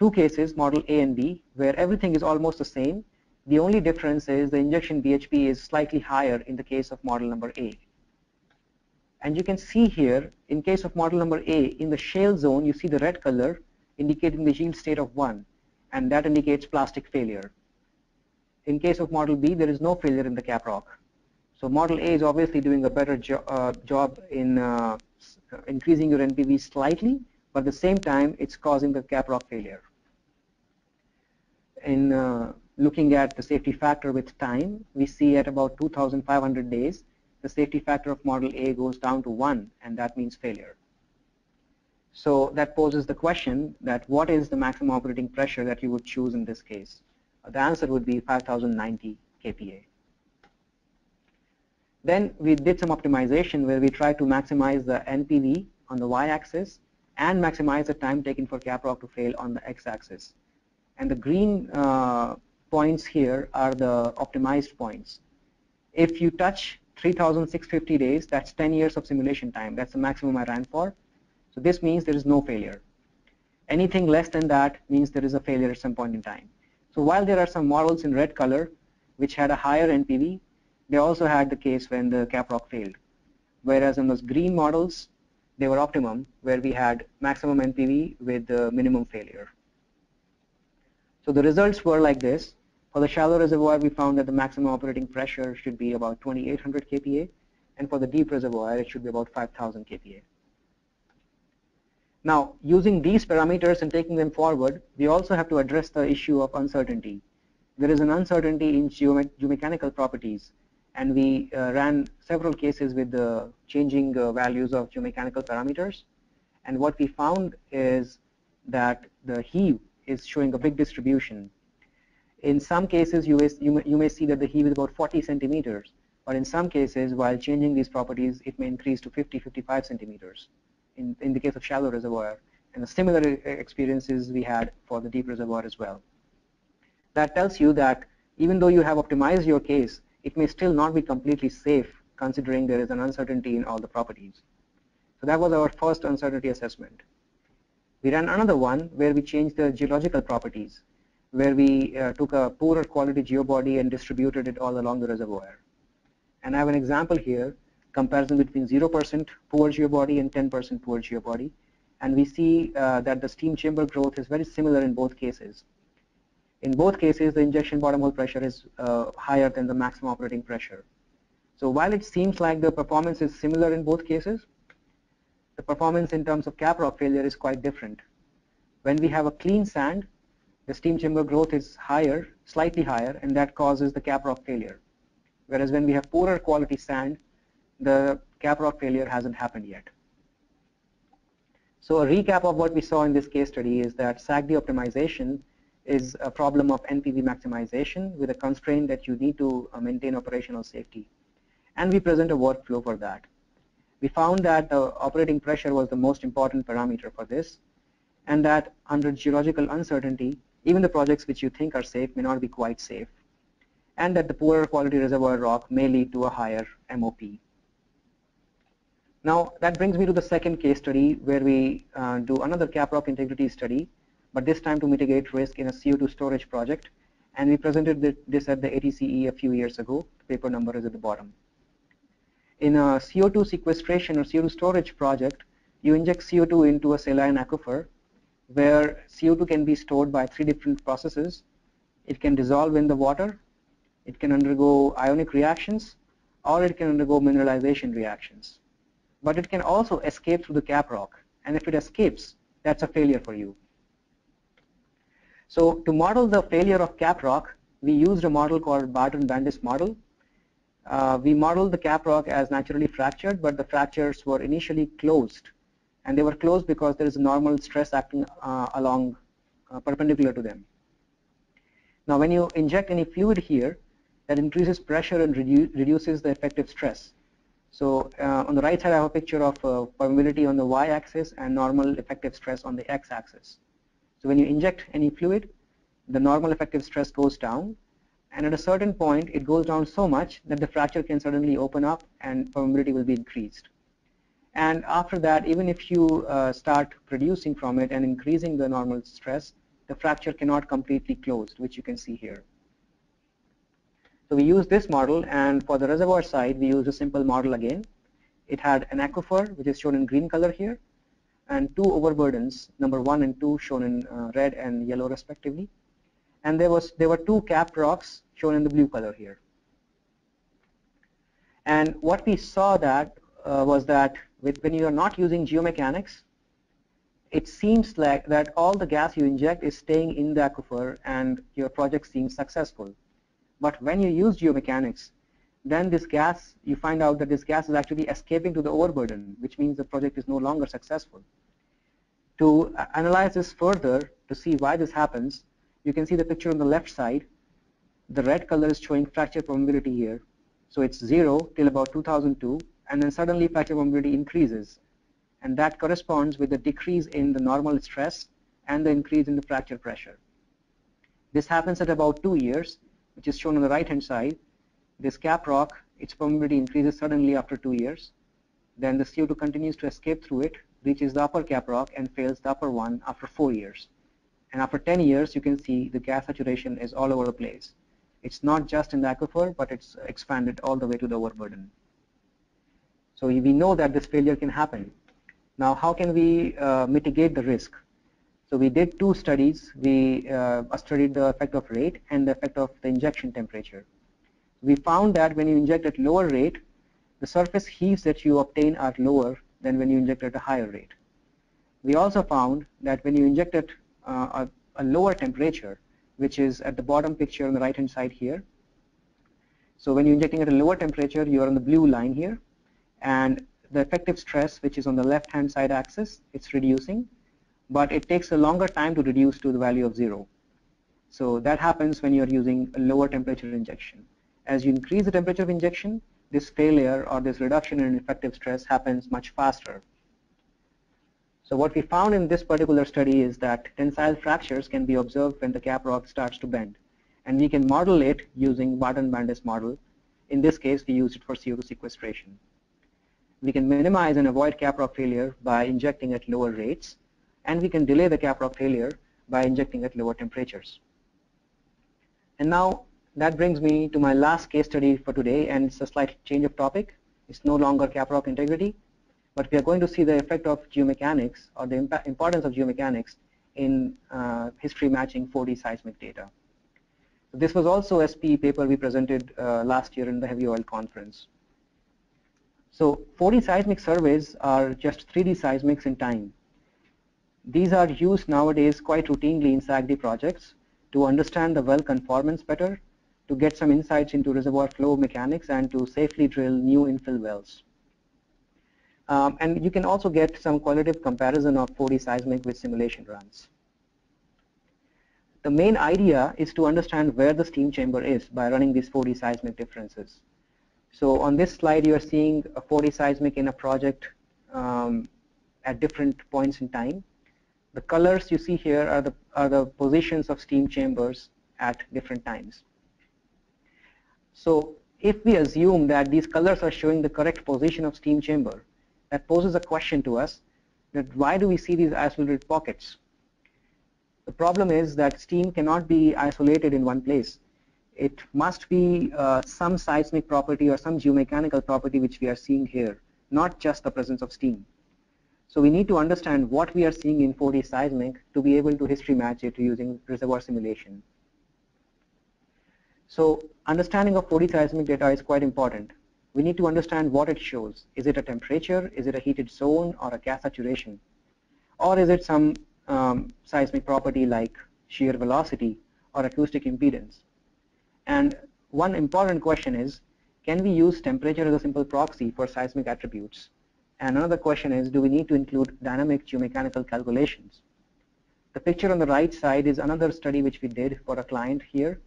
Two cases, model A and B, where everything is almost the same. The only difference is the injection B H P is slightly higher in the case of model number A. And you can see here, in case of model number A, in the shale zone, you see the red color indicating the yield state of one, and that indicates plastic failure. In case of model B, there is no failure in the caprock. So model A is obviously doing a better jo uh, job in uh, increasing your N P V slightly, but at the same time, it's causing the caprock failure. In uh, looking at the safety factor with time, we see at about two thousand five hundred days, the safety factor of model A goes down to one, and that means failure. So that poses the question that what is the maximum operating pressure that you would choose in this case? The answer would be five thousand ninety K P A. Then we did some optimization where we tried to maximize the N P V on the y-axis and maximize the time taken for caprock to fail on the x-axis. And the green uh, points here are the optimized points. If you touch three thousand six hundred fifty days, that's ten years of simulation time. That's the maximum I ran for. So this means there is no failure. Anything less than that means there is a failure at some point in time. So while there are some models in red color which had a higher N P V, they also had the case when the caprock failed. Whereas in those green models, they were optimum, where we had maximum N P V with the minimum failure. So the results were like this. For the shallow reservoir, we found that the maximum operating pressure should be about twenty-eight hundred K P A, and for the deep reservoir, it should be about five thousand K P A. Now, using these parameters and taking them forward, we also have to address the issue of uncertainty. There is an uncertainty in geome- geomechanical properties, and we uh, ran several cases with the changing uh, values of geomechanical parameters, and what we found is that the heave is showing a big distribution. In some cases, you, is, you, may, you may see that the heave is about forty centimeters, but in some cases, while changing these properties, it may increase to fifty, fifty-five centimeters in, in the case of shallow reservoir. And the similar experiences we had for the deep reservoir as well. That tells you that even though you have optimized your case, it may still not be completely safe considering there is an uncertainty in all the properties. So that was our first uncertainty assessment. We ran another one where we changed the geological properties, where we uh, took a poorer quality geobody and distributed it all along the reservoir. And I have an example here, comparison between zero percent poor geobody and ten percent poor geobody. And we see uh, that the steam chamber growth is very similar in both cases. In both cases, the injection bottom hole pressure is uh, higher than the maximum operating pressure. So while it seems like the performance is similar in both cases, the performance in terms of caprock failure is quite different. When we have a clean sand, the steam chamber growth is higher, slightly higher, and that causes the caprock failure. Whereas when we have poorer quality sand, the caprock failure hasn't happened yet. So a recap of what we saw in this case study is that S A G D optimization is a problem of N P V maximization with a constraint that you need to maintain operational safety. And we present a workflow for that. We found that the operating pressure was the most important parameter for this, and that under geological uncertainty, even the projects which you think are safe may not be quite safe, and that the poorer quality reservoir rock may lead to a higher M O P. Now, that brings me to the second case study where we uh, do another caprock integrity study, but this time to mitigate risk in a C O two storage project, and we presented this at the A T C E a few years ago. The paper number is at the bottom. In a C O two sequestration or C O two storage project, you inject C O two into a saline aquifer, where C O two can be stored by three different processes. It can dissolve in the water, it can undergo ionic reactions, or it can undergo mineralization reactions. But it can also escape through the caprock, and if it escapes, that's a failure for you. So to model the failure of caprock, we used a model called Barton-Bandis model. Uh, we modeled the caprock as naturally fractured, but the fractures were initially closed. And they were closed because there is a normal stress acting uh, along uh, perpendicular to them. Now, when you inject any fluid here, that increases pressure and redu reduces the effective stress. So uh, on the right side, I have a picture of uh, permeability on the y-axis and normal effective stress on the x-axis. So when you inject any fluid, the normal effective stress goes down. And at a certain point, it goes down so much that the fracture can suddenly open up and permeability will be increased. And after that, even if you uh, start producing from it and increasing the normal stress, the fracture cannot completely close, which you can see here. So we use this model, and for the reservoir side, we use a simple model again. It had an aquifer, which is shown in green color here, and two overburdens, number one and two, shown in uh, red and yellow respectively. And there was there were two cap rocks, shown in the blue color here. And what we saw that uh, was that with, when you are not using geomechanics, it seems like that all the gas you inject is staying in the aquifer and your project seems successful. But when you use geomechanics, then this gas, you find out that this gas is actually escaping to the overburden, which means the project is no longer successful. To analyze this further, to see why this happens, you can see the picture on the left side. The red color is showing fracture probability here. So it's zero till about two thousand two, and then suddenly fracture probability increases. And that corresponds with the decrease in the normal stress and the increase in the fracture pressure. This happens at about two years, which is shown on the right-hand side. This cap rock, its permeability increases suddenly after two years. Then the C O two continues to escape through it, reaches the upper cap rock, and fails the upper one after four years. And after ten years, you can see the gas saturation is all over the place. It's not just in the aquifer, but it's expanded all the way to the overburden. So we know that this failure can happen. Now, how can we uh, mitigate the risk? So we did two studies. We uh, studied the effect of rate and the effect of the injection temperature. We found that when you inject at lower rate, the surface heaves that you obtain are lower than when you inject at a higher rate. We also found that when you inject at uh, a, a lower temperature, which is at the bottom picture on the right-hand side here. So when you're injecting at a lower temperature, you're on the blue line here. And the effective stress, which is on the left-hand side axis, it's reducing. But it takes a longer time to reduce to the value of zero. So that happens when you're using a lower temperature injection. As you increase the temperature of injection, this failure or this reduction in effective stress happens much faster. So what we found in this particular study is that tensile fractures can be observed when the cap rock starts to bend. And we can model it using Barton-Bandis model. In this case, we used it for C O two sequestration. We can minimize and avoid cap rock failure by injecting at lower rates. And we can delay the cap rock failure by injecting at lower temperatures. And now that brings me to my last case study for today. And it's a slight change of topic. It's no longer cap rock integrity. But we are going to see the effect of geomechanics or the importance of geomechanics in uh, history matching four D seismic data. So this was also a S P E paper we presented uh, last year in the Heavy Oil Conference. So four D seismic surveys are just three D seismics in time. These are used nowadays quite routinely in S A G D projects to understand the well conformance better, to get some insights into reservoir flow mechanics, and to safely drill new infill wells. Um, and you can also get some qualitative comparison of four D seismic with simulation runs. The main idea is to understand where the steam chamber is by running these four D seismic differences. So on this slide, you are seeing a four D seismic in a project um, at different points in time. The colors you see here are the, are the positions of steam chambers at different times. So if we assume that these colors are showing the correct position of steam chamber, that poses a question to us, that why do we see these isolated pockets? The problem is that steam cannot be isolated in one place. It must be uh, some seismic property or some geomechanical property which we are seeing here, not just the presence of steam. So we need to understand what we are seeing in four D seismic to be able to history match it using reservoir simulation. So understanding of four D seismic data is quite important. We need to understand what it shows. Is it a temperature? Is it a heated zone or a gas saturation? Or is it some um, seismic property like shear velocity or acoustic impedance? And one important question is, can we use temperature as a simple proxy for seismic attributes? And another question is, do we need to include dynamic geomechanical calculations? The picture on the right side is another study which we did for a client here.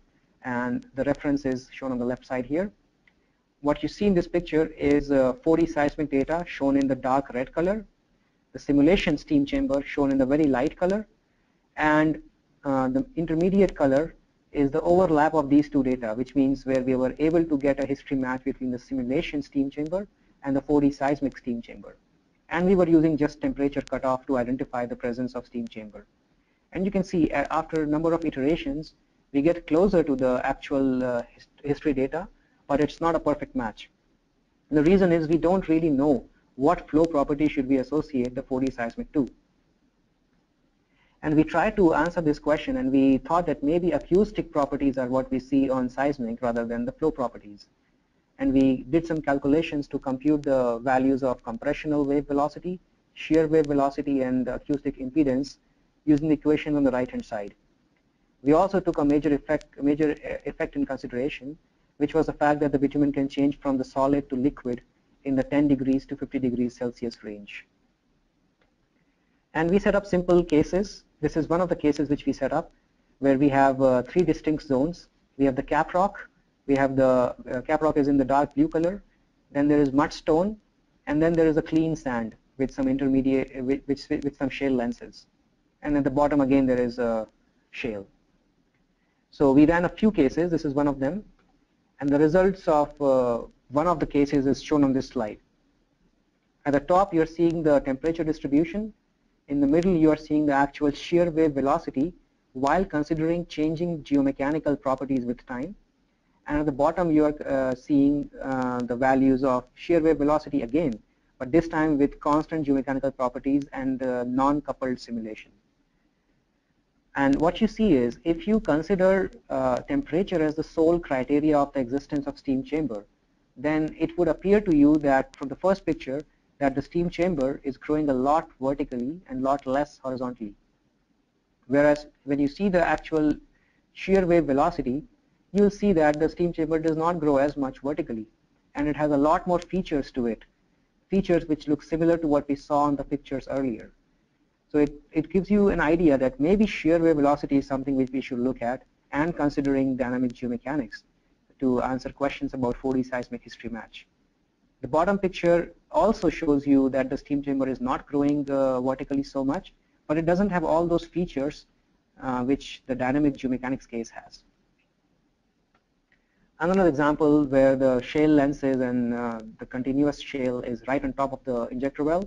And the reference is shown on the left side here. What you see in this picture is uh, four D seismic data shown in the dark red color, the simulation steam chamber shown in the very light color, and uh, the intermediate color is the overlap of these two data, which means where we were able to get a history match between the simulation steam chamber and the four D seismic steam chamber. And we were using just temperature cutoff to identify the presence of steam chamber. And you can see after a number of iterations, we get closer to the actual uh, hist- history data, but it's not a perfect match. And the reason is we don't really know what flow property should we associate the four D seismic to. And we tried to answer this question, and we thought that maybe acoustic properties are what we see on seismic rather than the flow properties. And we did some calculations to compute the values of compressional wave velocity, shear wave velocity, and acoustic impedance using the equation on the right-hand side. We also took a major effect, major effect in consideration, which was the fact that the bitumen can change from the solid to liquid in the ten degrees to fifty degrees Celsius range. And we set up simple cases. This is one of the cases which we set up, where we have uh, three distinct zones. We have the cap rock. We have the uh, cap rock is in the dark blue color. Then there is mudstone, and then there is a clean sand with some intermediate, with, with, with some shale lenses. And at the bottom again there is a shale. So we ran a few cases. This is one of them, and the results of uh, one of the cases is shown on this slide. At the top you are seeing the temperature distribution. In the middle you are seeing the actual shear wave velocity while considering changing geomechanical properties with time. And at the bottom you are uh, seeing uh, the values of shear wave velocity again, but this time with constant geomechanical properties and uh, non-coupled simulation. And what you see is, if you consider uh, temperature as the sole criteria of the existence of steam chamber, then it would appear to you that from the first picture that the steam chamber is growing a lot vertically and a lot less horizontally. Whereas when you see the actual shear wave velocity, you'll see that the steam chamber does not grow as much vertically, and it has a lot more features to it, features which look similar to what we saw in the pictures earlier. So it, it gives you an idea that maybe shear wave velocity is something which we should look at, and considering dynamic geomechanics to answer questions about four D seismic history match. The bottom picture also shows you that the steam chamber is not growing uh, vertically so much, but it doesn't have all those features uh, which the dynamic geomechanics case has. Another example where the shale lenses and uh, the continuous shale is right on top of the injector well.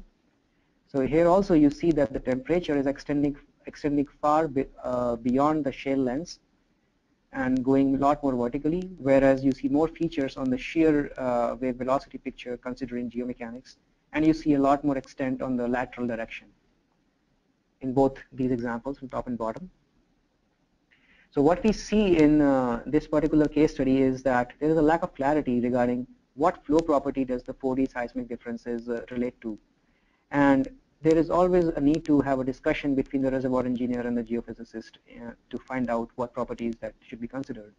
So here also you see that the temperature is extending, extending far be, uh, beyond the shale lens and going a lot more vertically, whereas you see more features on the shear uh, wave velocity picture considering geomechanics, and you see a lot more extent on the lateral direction in both these examples from top and bottom. So what we see in uh, this particular case study is that there is a lack of clarity regarding what flow property does the four D seismic differences uh, relate to. And there is always a need to have a discussion between the reservoir engineer and the geophysicist uh, to find out what properties that should be considered.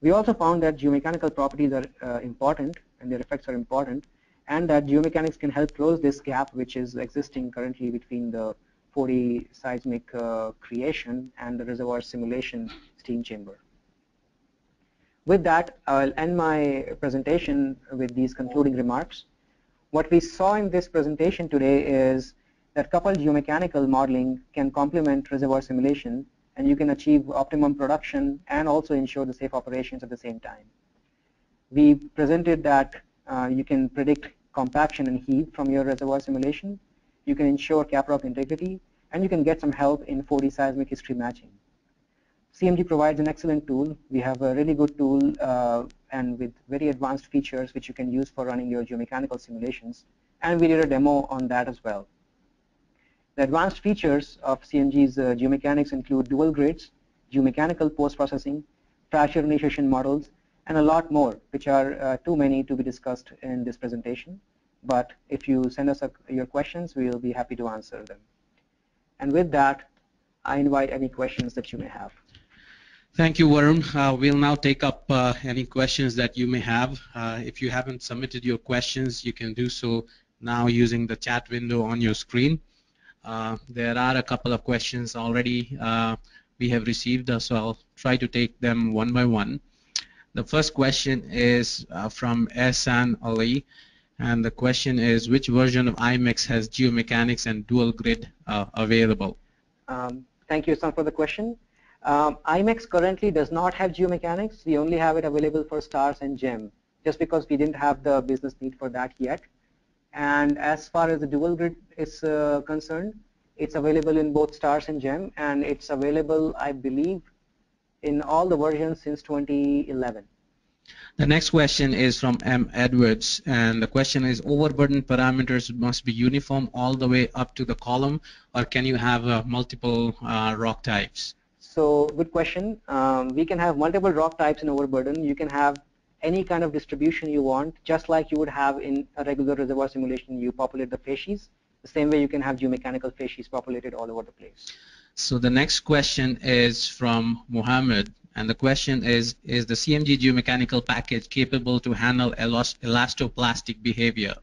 We also found that geomechanical properties are uh, important, and their effects are important, and that geomechanics can help close this gap which is existing currently between the four D seismic uh, creation and the reservoir simulation steam chamber. With that, I'll end my presentation with these concluding remarks. What we saw in this presentation today is that coupled geomechanical modeling can complement reservoir simulation, and you can achieve optimum production and also ensure the safe operations at the same time. We presented that uh, you can predict compaction and heave from your reservoir simulation, you can ensure caprock integrity, and you can get some help in four D seismic history matching. C M G provides an excellent tool. We have a really good tool uh, and with very advanced features which you can use for running your geomechanical simulations, and we did a demo on that as well. The advanced features of C M G's uh, geomechanics include dual grids, geomechanical post-processing, fracture initiation models, and a lot more, which are uh, too many to be discussed in this presentation. But if you send us a, your questions, we will be happy to answer them. And with that, I invite any questions that you may have. Thank you, Varun. Uh, we'll now take up uh, any questions that you may have. Uh, if you haven't submitted your questions, you can do so now using the chat window on your screen. Uh, there are a couple of questions already uh, we have received, so I'll try to take them one by one. The first question is uh, from Ehsan Ali, and the question is, which version of I M X has geomechanics and dual grid uh, available? Um, thank you, Ehsan, for the question. Um, I M X currently does not have geomechanics. We only have it available for STARS and GEM, just because we didn't have the business need for that yet. And as far as the dual grid is uh, concerned, it's available in both STARS and GEM, and it's available, I believe, in all the versions since twenty eleven. The next question is from M. Edwards, and the question is, overburden parameters must be uniform all the way up to the column, or can you have uh, multiple uh, rock types? So, good question. Um, we can have multiple rock types in overburden. You can have any kind of distribution you want, just like you would have in a regular reservoir simulation. You populate the facies. The same way you can have geomechanical facies populated all over the place. So the next question is from Mohammed, and the question is, is the C M G geomechanical package capable to handle elastoplastic behavior?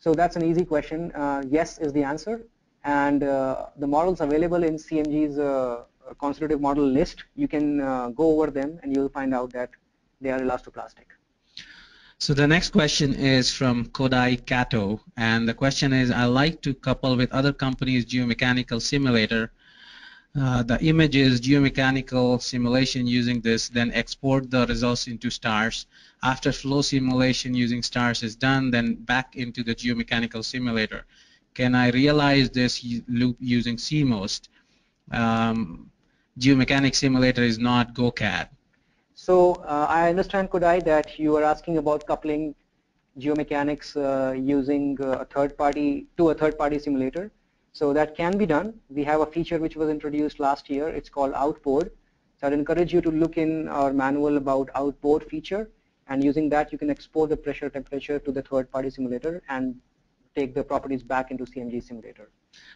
So that's an easy question. Uh, yes is the answer. And uh, the models available in C M G's uh, constitutive model list, you can uh, go over them and you'll find out that they are elastoplastic. So the next question is from Kodai Kato, and the question is, I like to couple with other companies' geomechanical simulator. Uh, the image is geomechanical simulation using this, then export the results into STARS. After flow simulation using STARS is done, then back into the geomechanical simulator. Can I realize this loop using C MOST? Um, geomechanic simulator is not GoCAD. So uh, I understand, Kodai, that you are asking about coupling geomechanics uh, using uh, a third party to a third party simulator. So that can be done. We have a feature which was introduced last year. It's called Outboard. So I'd encourage you to look in our manual about Outboard feature, and using that you can export the pressure temperature to the third party simulator and take the properties back into C M G simulator.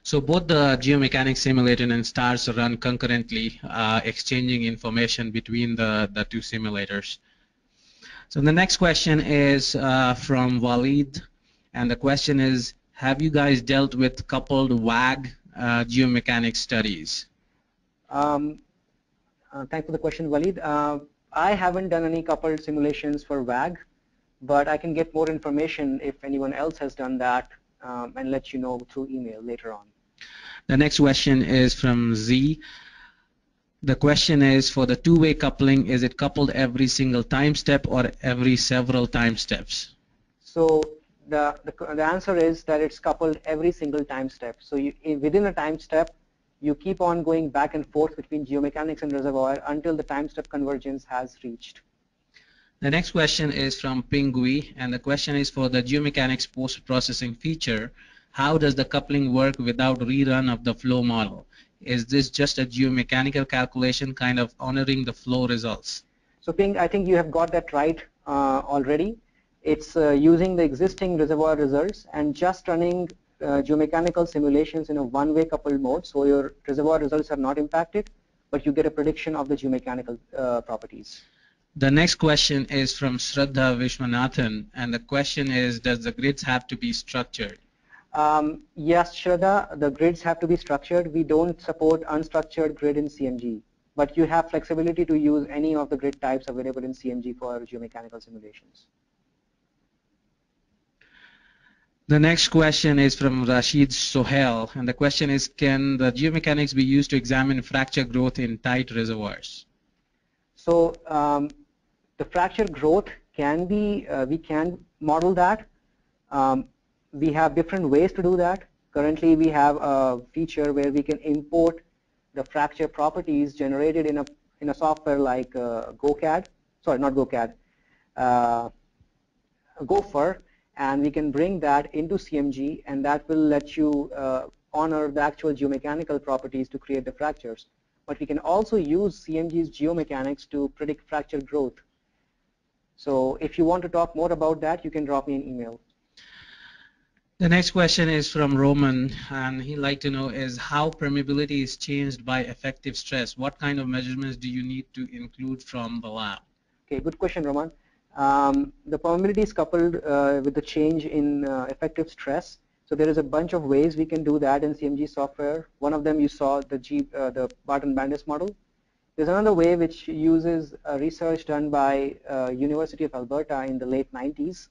So both the geomechanic simulator and STARS run concurrently, uh, exchanging information between the, the two simulators. So the next question is uh, from Walid, and the question is, have you guys dealt with coupled W A G uh, geomechanic studies? Um, uh, thanks for the question, Walid. Uh, I haven't done any coupled simulations for W A G, but I can get more information if anyone else has done that um, and let you know through email later on. The next question is from Z. The question is, for the two-way coupling, is it coupled every single time step or every several time steps? So the, the, the answer is that it's coupled every single time step. So you, within a time step, you keep on going back and forth between geomechanics and reservoir until the time step convergence has reached. The next question is from Pingui, and the question is, for the geomechanics post-processing feature, how does the coupling work without rerun of the flow model? Is this just a geomechanical calculation kind of honoring the flow results? So Ping, I think you have got that right uh, already. It's uh, using the existing reservoir results and just running uh, geomechanical simulations in a one-way coupled mode, so your reservoir results are not impacted, but you get a prediction of the geomechanical uh, properties. The next question is from Shraddha Vishwanathan, and the question is, does the grids have to be structured? Um, yes, Shraddha, the grids have to be structured. We don't support unstructured grid in C M G, but you have flexibility to use any of the grid types available in C M G for geomechanical simulations. The next question is from Rashid Sohail, and the question is, can the geomechanics be used to examine fracture growth in tight reservoirs? So um, the fracture growth can be, uh, we can model that. Um, we have different ways to do that. Currently we have a feature where we can import the fracture properties generated in a, in a software like uh, GoCAD, sorry not GoCAD, uh, Gopher, and we can bring that into C M G, and that will let you uh, honor the actual geomechanical properties to create the fractures. But we can also use C M G's geomechanics to predict fracture growth. So if you want to talk more about that, you can drop me an email. The next question is from Roman, and he'd like to know is how permeability is changed by effective stress. What kind of measurements do you need to include from the lab? Okay, good question, Roman. Um, the permeability is coupled uh, with the change in uh, effective stress. So there is a bunch of ways we can do that in C M G software. One of them you saw, the, G, uh, the Barton-Bandis model. There's another way which uses a research done by uh, University of Alberta in the late nineties,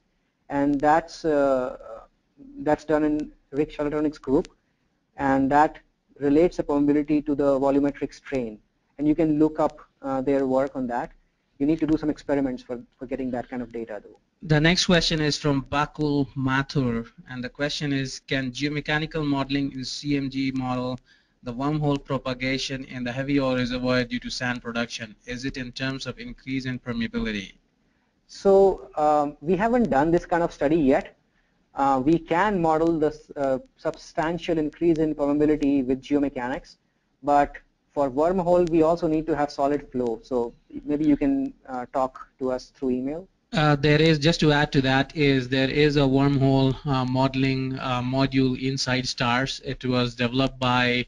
and that's, uh, that's done in Rick Schalatronic's group, and that relates the permeability to the volumetric strain. And you can look up uh, their work on that. You need to do some experiments for, for getting that kind of data though. The next question is from Bakul Mathur, and the question is, can geomechanical modeling in C M G model the wormhole propagation in the heavy oil reservoir due to sand production? Is it in terms of increase in permeability? So uh, we haven't done this kind of study yet. Uh, we can model this uh, substantial increase in permeability with geomechanics, but for wormhole we also need to have solid flow. So maybe you can uh, talk to us through email. Uh, there is, just to add to that, is there is a wormhole uh, modeling uh, module inside STARS. It was developed by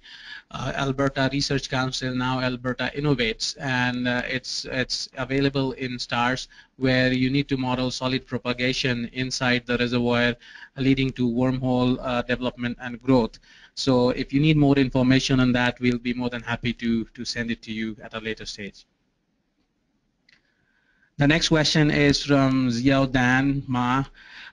uh, Alberta Research Council, now Alberta Innovates, and uh, it's it's available in STARS, where you need to model solid propagation inside the reservoir, leading to wormhole uh, development and growth. So if you need more information on that, we'll be more than happy to to send it to you at a later stage. The next question is from Xiao Dan Ma.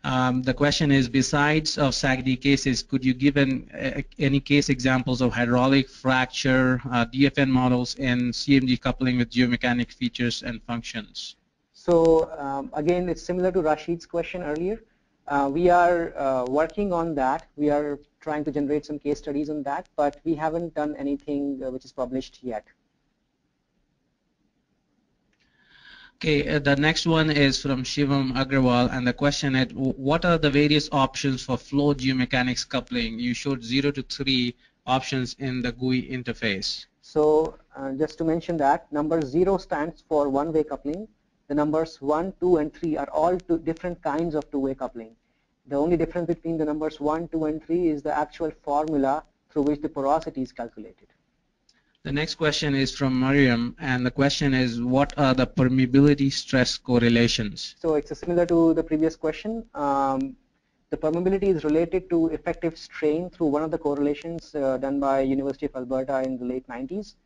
Um, the question is, besides of S A G D cases, could you give an, a, any case examples of hydraulic fracture, uh, D F N models, and C M G coupling with geomechanic features and functions? So um, again, it's similar to Rashid's question earlier. Uh, we are uh, working on that. We are trying to generate some case studies on that, but we haven't done anything uh, which is published yet. Okay, uh, the next one is from Shivam Agrawal, and the question is, what are the various options for flow geomechanics coupling? You showed zero to three options in the G U I interface. So uh, just to mention that, number zero stands for one-way coupling. The numbers one, two, and three are all two different kinds of two-way coupling. The only difference between the numbers one, two, and three is the actual formula through which the porosity is calculated. The next question is from Mariam, and the question is, what are the permeability stress correlations? So it's similar to the previous question. Um, the permeability is related to effective strain through one of the correlations uh, done by University of Alberta in the late nineties.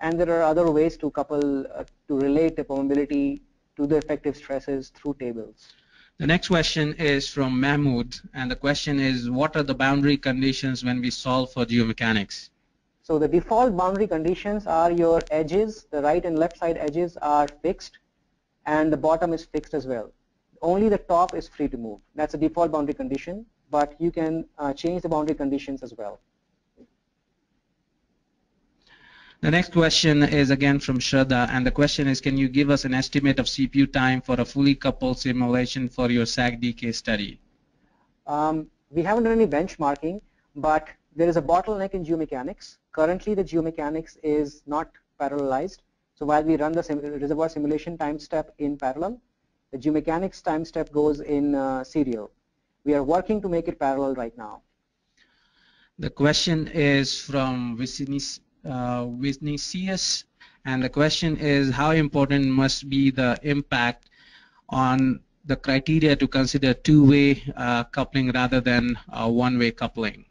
And there are other ways to couple, uh, to relate the permeability to the effective stresses through tables. The next question is from Mahmood, and the question is, what are the boundary conditions when we solve for geomechanics? So the default boundary conditions are your edges, the right and left side edges are fixed, and the bottom is fixed as well. Only the top is free to move. That's a default boundary condition, but you can uh, change the boundary conditions as well. The next question is again from Shraddha, and the question is, can you give us an estimate of C P U time for a fully coupled simulation for your S A G D case study? Um, we haven't done any benchmarking, but there is a bottleneck in geomechanics. Currently, the geomechanics is not parallelized. So while we run the sim reservoir simulation time step in parallel, the geomechanics time step goes in uh, serial. We are working to make it parallel right now. The question is from Visnis, uh, Visnisius, and the question is, how important must be the impact on the criteria to consider two-way uh, coupling rather than uh, one-way coupling?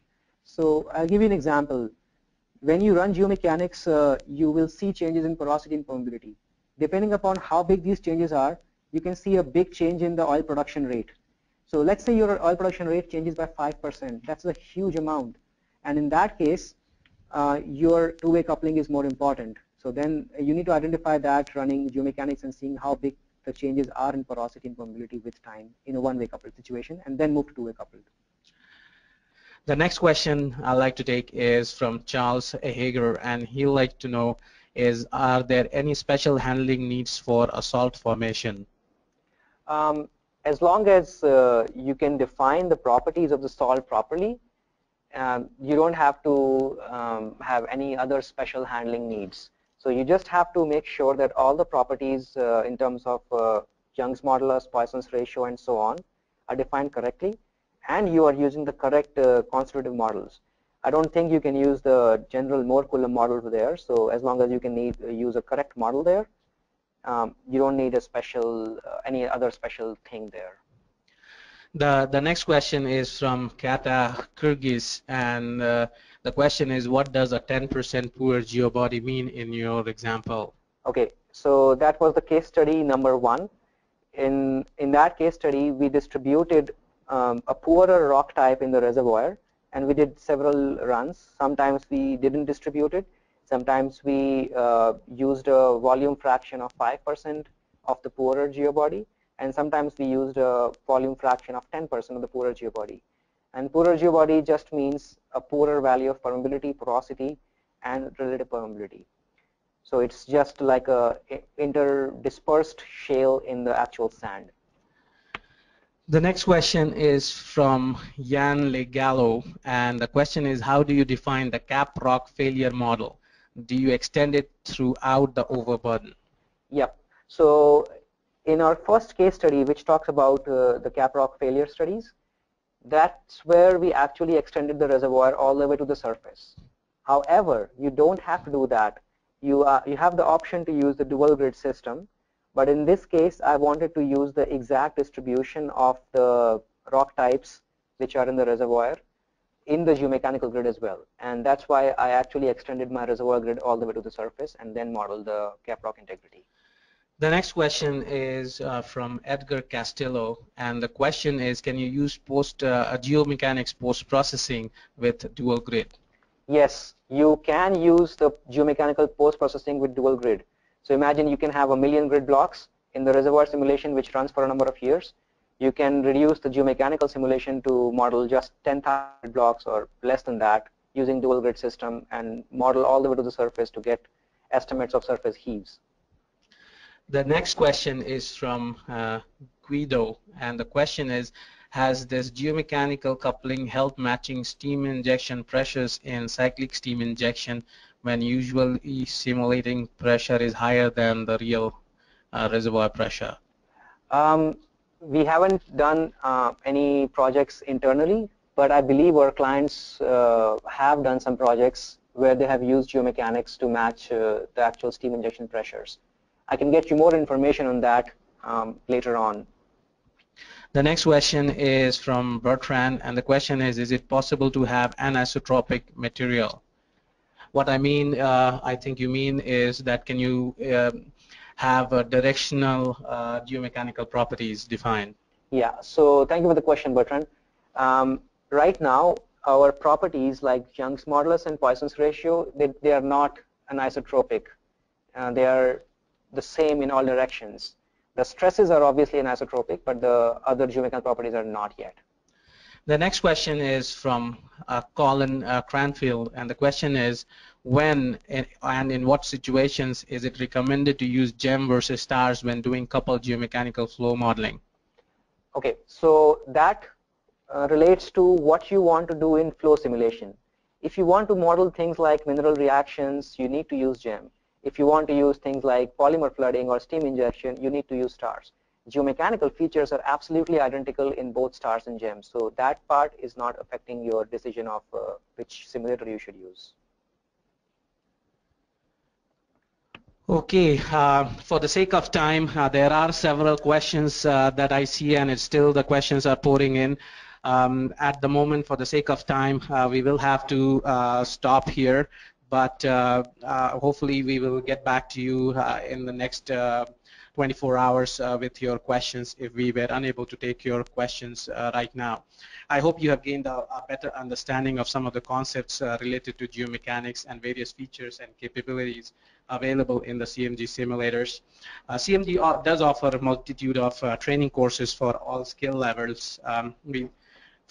So I'll give you an example. When you run geomechanics, uh, you will see changes in porosity and permeability. Depending upon how big these changes are, you can see a big change in the oil production rate. So let's say your oil production rate changes by five percent. That's a huge amount. And in that case, uh, your two-way coupling is more important. So then you need to identify that running geomechanics and seeing how big the changes are in porosity and permeability with time in a one-way coupled situation, and then move to two-way coupled. The next question I'd like to take is from Charles Hager, and he'd like to know is, are there any special handling needs for a salt formation? Um, as long as uh, you can define the properties of the salt properly, um, you don't have to um, have any other special handling needs. So you just have to make sure that all the properties uh, in terms of uh, Young's modulus, Poisson's ratio, and so on are defined correctly, and you are using the correct uh, constitutive models. I don't think you can use the general Mohr-Coulomb model there, so as long as you can need, uh, use a correct model there, um, you don't need a special, uh, any other special thing there. The, the next question is from Kata Kyrgyz, and uh, the question is, what does a ten percent poor geobody mean in your example? Okay, so that was the case study number one. In, in that case study, we distributed Um, a poorer rock type in the reservoir, and we did several runs. Sometimes we didn't distribute it. Sometimes we uh, used a volume fraction of five percent of the poorer geobody, and sometimes we used a volume fraction of ten percent of the poorer geobody. And poorer geobody just means a poorer value of permeability, porosity, and relative permeability. So it's just like a interdispersed shale in the actual sand. The next question is from Jan Legallo, and the question is, how do you define the cap rock failure model? Do you extend it throughout the overburden? Yep. So in our first case study, which talks about uh, the cap rock failure studies, that's where we actually extended the reservoir all the way to the surface. However, you don't have to do that. You, uh, you have the option to use the dual grid system. But in this case, I wanted to use the exact distribution of the rock types which are in the reservoir in the geomechanical grid as well. And that's why I actually extended my reservoir grid all the way to the surface and then modeled the cap rock integrity. The next question is uh, from Edgar Castillo. And the question is, can you use post uh, geomechanics post-processing with dual grid? Yes, you can use the geomechanical post-processing with dual grid. So imagine you can have a million grid blocks in the reservoir simulation which runs for a number of years. You can reduce the geomechanical simulation to model just ten thousand blocks or less than that using dual grid system and model all the way to the surface to get estimates of surface heaves. The next question is from uh, Guido, and the question is, has this geomechanical coupling helped matching steam injection pressures in cyclic steam injection when usually simulating pressure is higher than the real uh, reservoir pressure? Um, we haven't done uh, any projects internally, but I believe our clients uh, have done some projects where they have used geomechanics to match uh, the actual steam injection pressures. I can get you more information on that um, later on. The next question is from Bertrand, and the question is, is it possible to have anisotropic material? What I mean, uh, I think you mean is that can you uh, have a directional uh, geomechanical properties defined? Yeah, so thank you for the question, Bertrand. Um, right now, our properties like Young's modulus and Poisson's ratio, they, they are not anisotropic. Uh, they are the same in all directions. The stresses are obviously anisotropic, but the other geomechanical properties are not yet. The next question is from uh, Colin uh, Cranfield, and the question is, when in, and in what situations is it recommended to use GEM versus STARS when doing coupled geomechanical flow modeling? Okay, so that uh, relates to what you want to do in flow simulation. If you want to model things like mineral reactions, you need to use GEM. If you want to use things like polymer flooding or steam injection, you need to use STARS. Geomechanical features are absolutely identical in both STARS and GEM, so that part is not affecting your decision of uh, which simulator you should use. Okay, uh, for the sake of time, uh, there are several questions uh, that I see, and it's still the questions are pouring in. Um, at the moment, for the sake of time, uh, we will have to uh, stop here. But uh, uh, hopefully we will get back to you uh, in the next uh, twenty-four hours uh, with your questions if we were unable to take your questions uh, right now. I hope you have gained a, a better understanding of some of the concepts uh, related to geomechanics and various features and capabilities available in the C M G simulators. Uh, C M G does offer a multitude of uh, training courses for all skill levels. Um, we,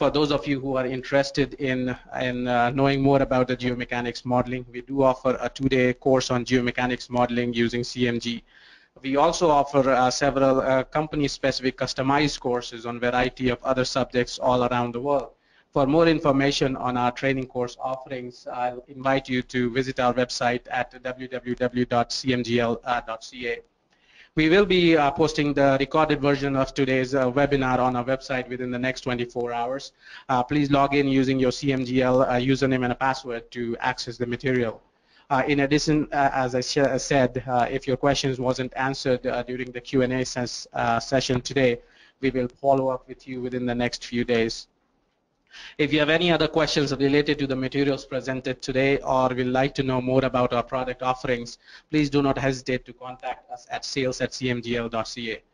For those of you who are interested in, in uh, knowing more about the geomechanics modeling, we do offer a two-day course on geomechanics modeling using C M G. We also offer uh, several uh, company-specific customized courses on a variety of other subjects all around the world. For more information on our training course offerings, I'll invite you to visit our website at w w w dot c m g l dot c a. We will be uh, posting the recorded version of today's uh, webinar on our website within the next twenty-four hours. Uh, please log in using your C M G L uh, username and a password to access the material. Uh, in addition, uh, as I said, uh, if your questions wasn't answered uh, during the Q and A ses uh, session today, we will follow up with you within the next few days. If you have any other questions related to the materials presented today or would like to know more about our product offerings, please do not hesitate to contact us at sales at c m g l dot c a.